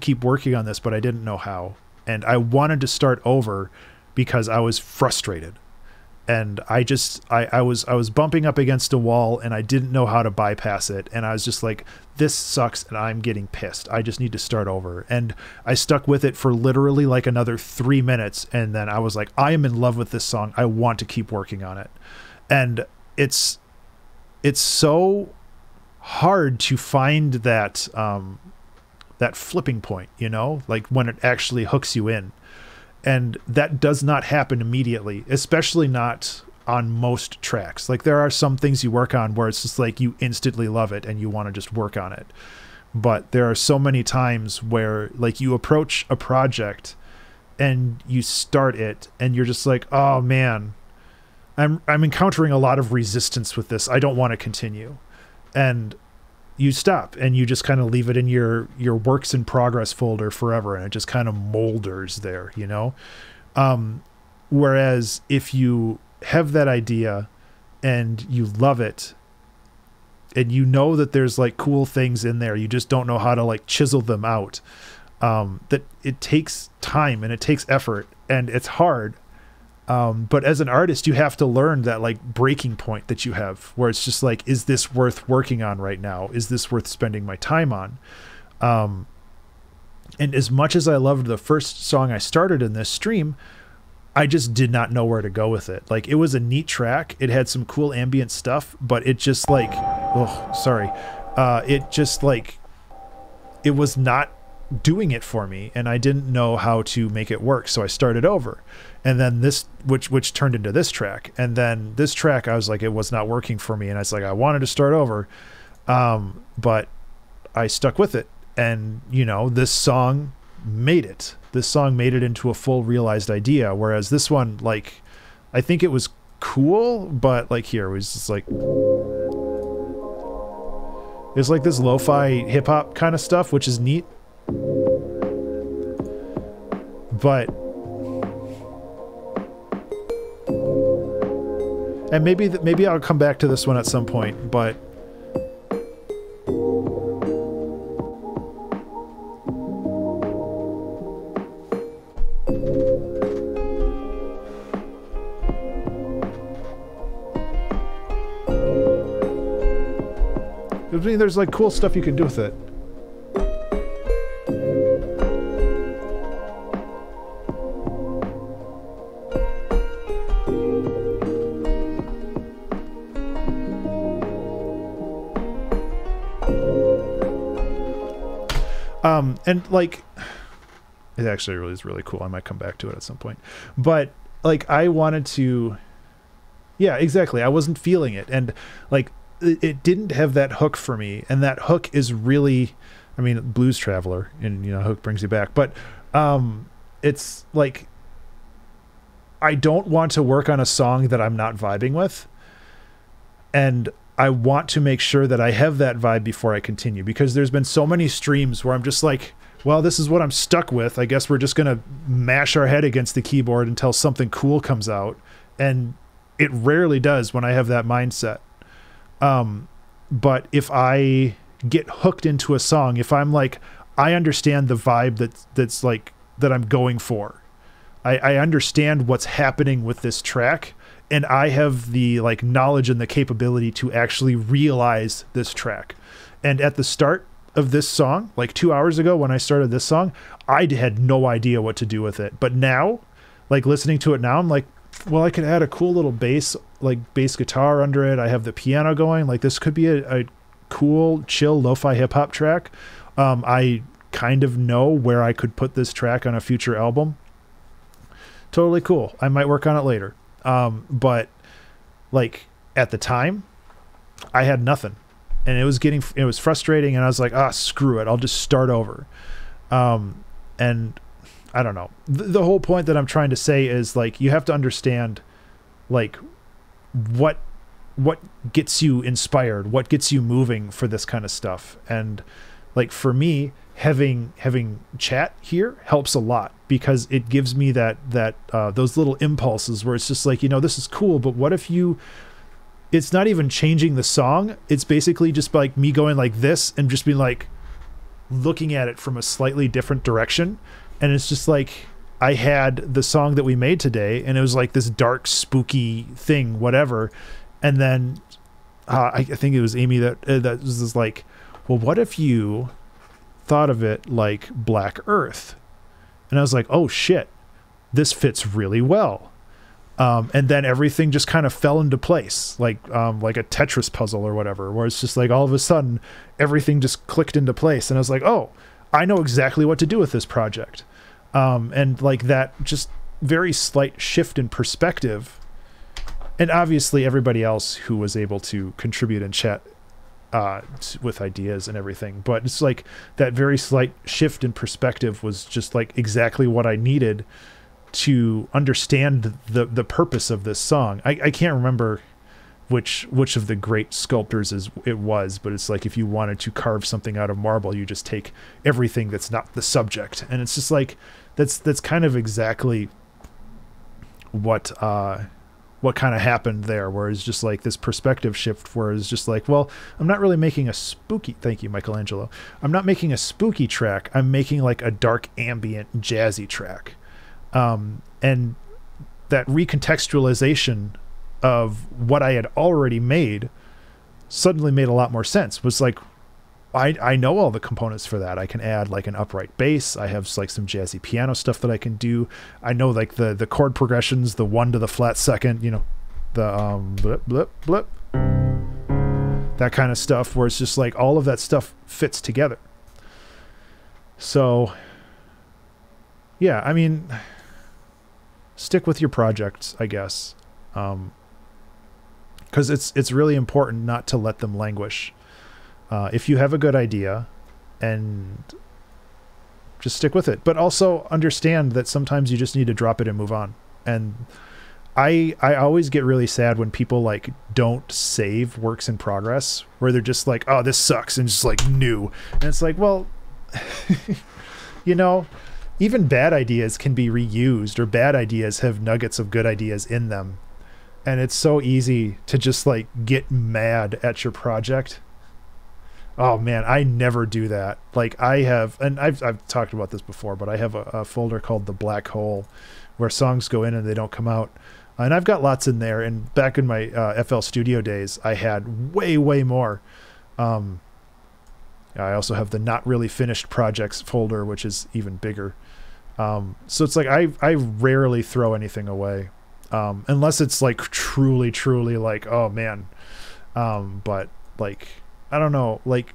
keep working on this, but I didn't know how. And I wanted to start over because I was frustrated. And I was bumping up against a wall, and I didn't know how to bypass it. And I was just like, this sucks, and I'm getting pissed. I just need to start over. And I stuck with it for literally like another 3 minutes. And then I was like, I am in love with this song. I want to keep working on it. And it's so hard to find that, that flipping point, you know, like when it actually hooks you in. And that does not happen immediately, especially not on most tracks. Like there are some things you work on where it's just like you instantly love it and you want to just work on it. But there are so many times where like you approach a project and you start it and you're just like, oh man, I'm encountering a lot of resistance with this. I don't want to continue. And you stop and you just kind of leave it in your works in progress folder forever. And it just kind of molders there, you know? Whereas if you have that idea and you love it and you know that there's like cool things in there, you just don't know how to like chisel them out. That it takes time and it takes effort and it's hard. But as an artist, you have to learn that like breaking point that you have where it's just like, is this worth working on right now? Is this worth spending my time on? And as much as I loved the first song I started in this stream, I just did not know where to go with it. Like, it was a neat track. It had some cool ambient stuff, but it just like, oh, sorry. It just like, it was not doing it for me, and I didn't know how to make it work. So I started over, and then this, which turned into this track. And then this track, I was like, it was not working for me. And I was like, I wanted to start over. But I stuck with it. And you know, this song made it. This song made it into a full realized idea. Whereas this one, like, I think it was cool, but like here it was just like, it's like this lo-fi hip hop kind of stuff, which is neat. But, and maybe I'll come back to this one at some point, but I mean, there's like cool stuff you can do with it. And like, it actually really is really cool. I might come back to it at some point, but like, I wanted to, yeah, exactly. I wasn't feeling it. And like, it didn't have that hook for me. And that hook is really, I mean, Blues Traveler, and you know, hook brings you back, but, it's like, I don't want to work on a song that I'm not vibing with. And I want to make sure that I have that vibe before I continue, because there's been so many streams where I'm just like, well, this is what I'm stuck with. I guess we're just going to mash our head against the keyboard until something cool comes out. And it rarely does when I have that mindset. But if I get hooked into a song, if I'm like, I understand the vibe that's like, that I'm going for, I understand what's happening with this track. And I have the like knowledge and the capability to actually realize this track. And at the start of this song, like 2 hours ago when I started this song, I had no idea what to do with it. But now, like listening to it now, I'm like, well, I could add a cool little bass, like bass guitar under it. I have the piano going. Like this could be a cool, chill, lo-fi hip hop track. I kind of know where I could put this track on a future album. Totally cool. I might work on it later. But like at the time I had nothing, and it was frustrating, and I was like, ah, screw it. I'll just start over. And I don't know. The whole point that I'm trying to say is like, you have to understand like what gets you inspired, what gets you moving for this kind of stuff. And like for me, having chat here helps a lot, because it gives me that those little impulses where it's just like, you know, this is cool, but what if you, it's not even changing the song. It's basically just like me going like this and just being like looking at it from a slightly different direction. And it's just like, I had the song that we made today and it was like this dark, spooky thing, whatever. And then I think it was Amy that was just like, well, what if you thought of it like Black Earth? And I was like, oh shit, this fits really well. And then everything just kind of fell into place, like a Tetris puzzle or whatever, where it's just like all of a sudden everything just clicked into place. And I was like, oh, I know exactly what to do with this project. And like that just very slight shift in perspective. And obviously everybody else who was able to contribute in chat with ideas and everything. But it's like that very slight shift in perspective was just like exactly what I needed to understand the purpose of this song. I can't remember which of the great sculptors it was, but it's like if you wanted to carve something out of marble, you just take everything that's not the subject. And it's just like that's kind of exactly what kind of happened there, where it's just like this perspective shift where it's just like, well, I'm not really making a spooky, thank you, Michelangelo. I'm not making a spooky track. I'm making like a dark ambient jazzy track. And that recontextualization of what I had already made suddenly made a lot more sense. It was like, I know all the components for that. I can add like an upright bass. I have like some jazzy piano stuff that I can do. I know like the chord progressions, the 1 to the flat 2nd, you know, the blip, blip, blip, that kind of stuff, where it's just like all of that stuff fits together. So yeah, I mean, stick with your projects, I guess. 'Cause it's really important not to let them languish. If you have a good idea, and just stick with it, but also understand that sometimes you just need to drop it and move on. And I always get really sad when people like don't save works in progress, where they're just like, oh, this sucks, and just like new. And it's like, well, you know, even bad ideas can be reused, or bad ideas have nuggets of good ideas in them. And it's so easy to just like get mad at your project. Oh man, I never do that. Like I have, and I've talked about this before, but I have a folder called The Black Hole, where songs go in and they don't come out. And I've got lots in there. And back in my FL Studio days, I had way more. I also have the Not Really Finished Projects folder, which is even bigger. So it's like, I rarely throw anything away. Unless it's like truly like, oh man. But like, I don't know, like,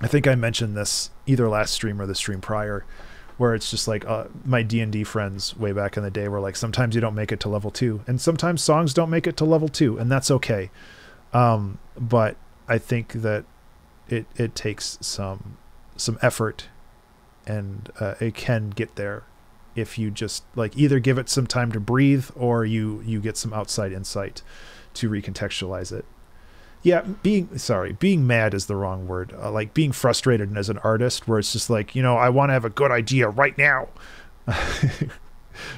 I think I mentioned this either last stream or the stream prior, where it's just like my D&D friends way back in the day were like, sometimes you don't make it to level 2, and sometimes songs don't make it to level 2, and that's okay. But I think that it takes some effort, and it can get there if you just like either give it some time to breathe, or you get some outside insight to recontextualize it. Yeah, being mad is the wrong word. Like being frustrated as an artist, where it's just like, you know, I want to have a good idea right now,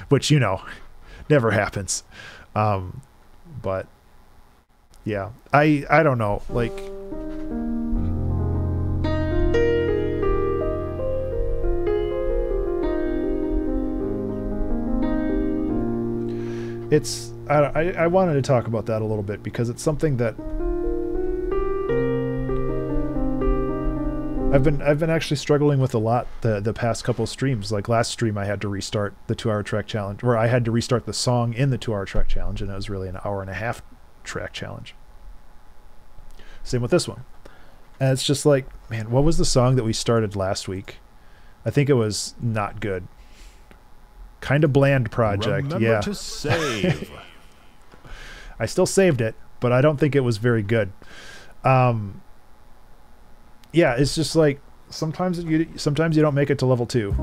which, you know, never happens. But yeah, I don't know, like, it's, I wanted to talk about that a little bit, because it's something that I've been actually struggling with a lot the past couple of streams. Like last stream, I had to restart the 2-hour track challenge, where I had to restart the song in the 2-hour track challenge, and it was really an 1.5-hour track challenge. Same with this one. And it's just like, man, what was the song that we started last week? I think it was Not Good. Kind of bland project. Remember, yeah. To save. I still saved it, but I don't think it was very good. Yeah, it's just like sometimes you don't make it to level 2.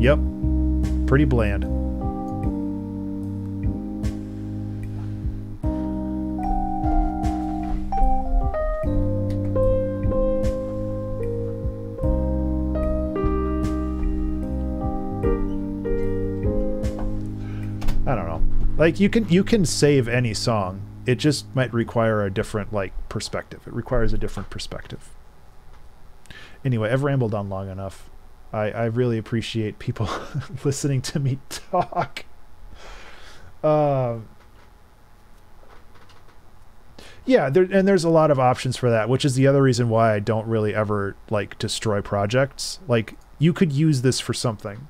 Yep, pretty bland. I don't know. Like you can save any song. It just might require a different like perspective. It requires a different perspective. Anyway, I've rambled on long enough. I really appreciate people listening to me talk. Yeah, there's a lot of options for that, which is the other reason why I don't really ever like destroy projects. Like you could use this for something.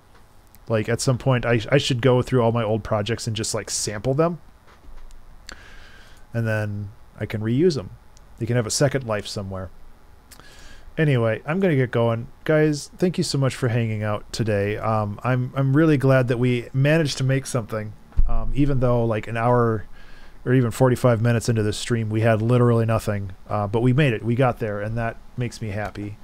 Like at some point I should go through all my old projects and just like sample them, and then I can reuse them. They can have a second life somewhere. Anyway, I'm gonna get going, guys. Thank you so much for hanging out today. I'm really glad that we managed to make something, even though like an hour or even 45 minutes into this stream we had literally nothing, but we made it. We got there, and that makes me happy.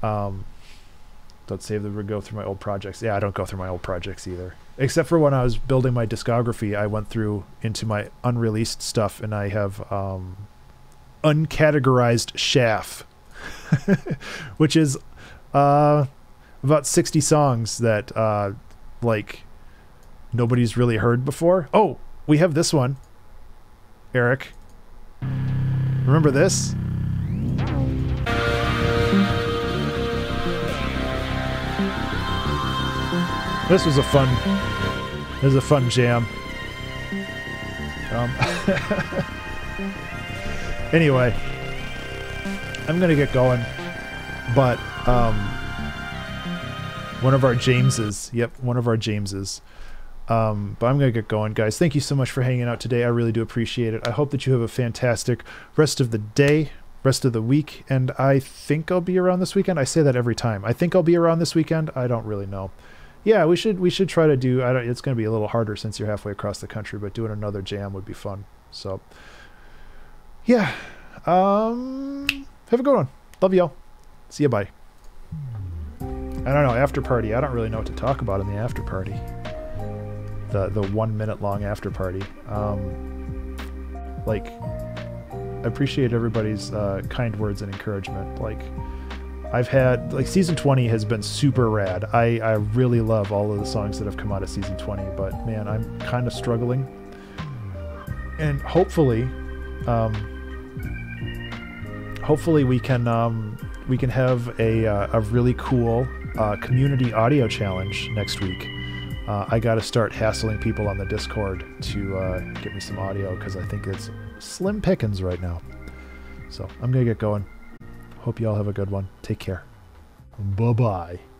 Don't save them or go through my old projects. Yeah, I don't go through my old projects either, except for when I was building my discography. I went through into my unreleased stuff, and I have uncategorized shaft. Which is about 60 songs that like nobody's really heard before. Oh, we have this one, Eric. Remember this? This was a fun. This is a fun jam. Anyway. I'm gonna get going, but one of our Jameses, yep, one of our Jameses. But I'm gonna get going, guys. Thank you so much for hanging out today. I really do appreciate it. I hope that you have a fantastic rest of the day, rest of the week, and I think I'll be around this weekend. I say that every time. I think I'll be around this weekend. I don't really know. Yeah, we should try to do. I don't. It's gonna be a little harder since you're halfway across the country, but doing another jam would be fun. So, yeah. Have a good one. Love y'all. See ya, bye. I don't know, after party. I don't really know what to talk about in the after party. The 1 minute long after party. Like, I appreciate everybody's kind words and encouragement. Like, I've had, like, season 20 has been super rad. I really love all of the songs that have come out of season 20, but man, I'm kind of struggling. And hopefully, hopefully we can have a really cool community audio challenge next week. I got to start hassling people on the Discord to get me some audio, because I think it's slim pickings right now. So I'm going to get going. Hope you all have a good one. Take care. Bye-bye.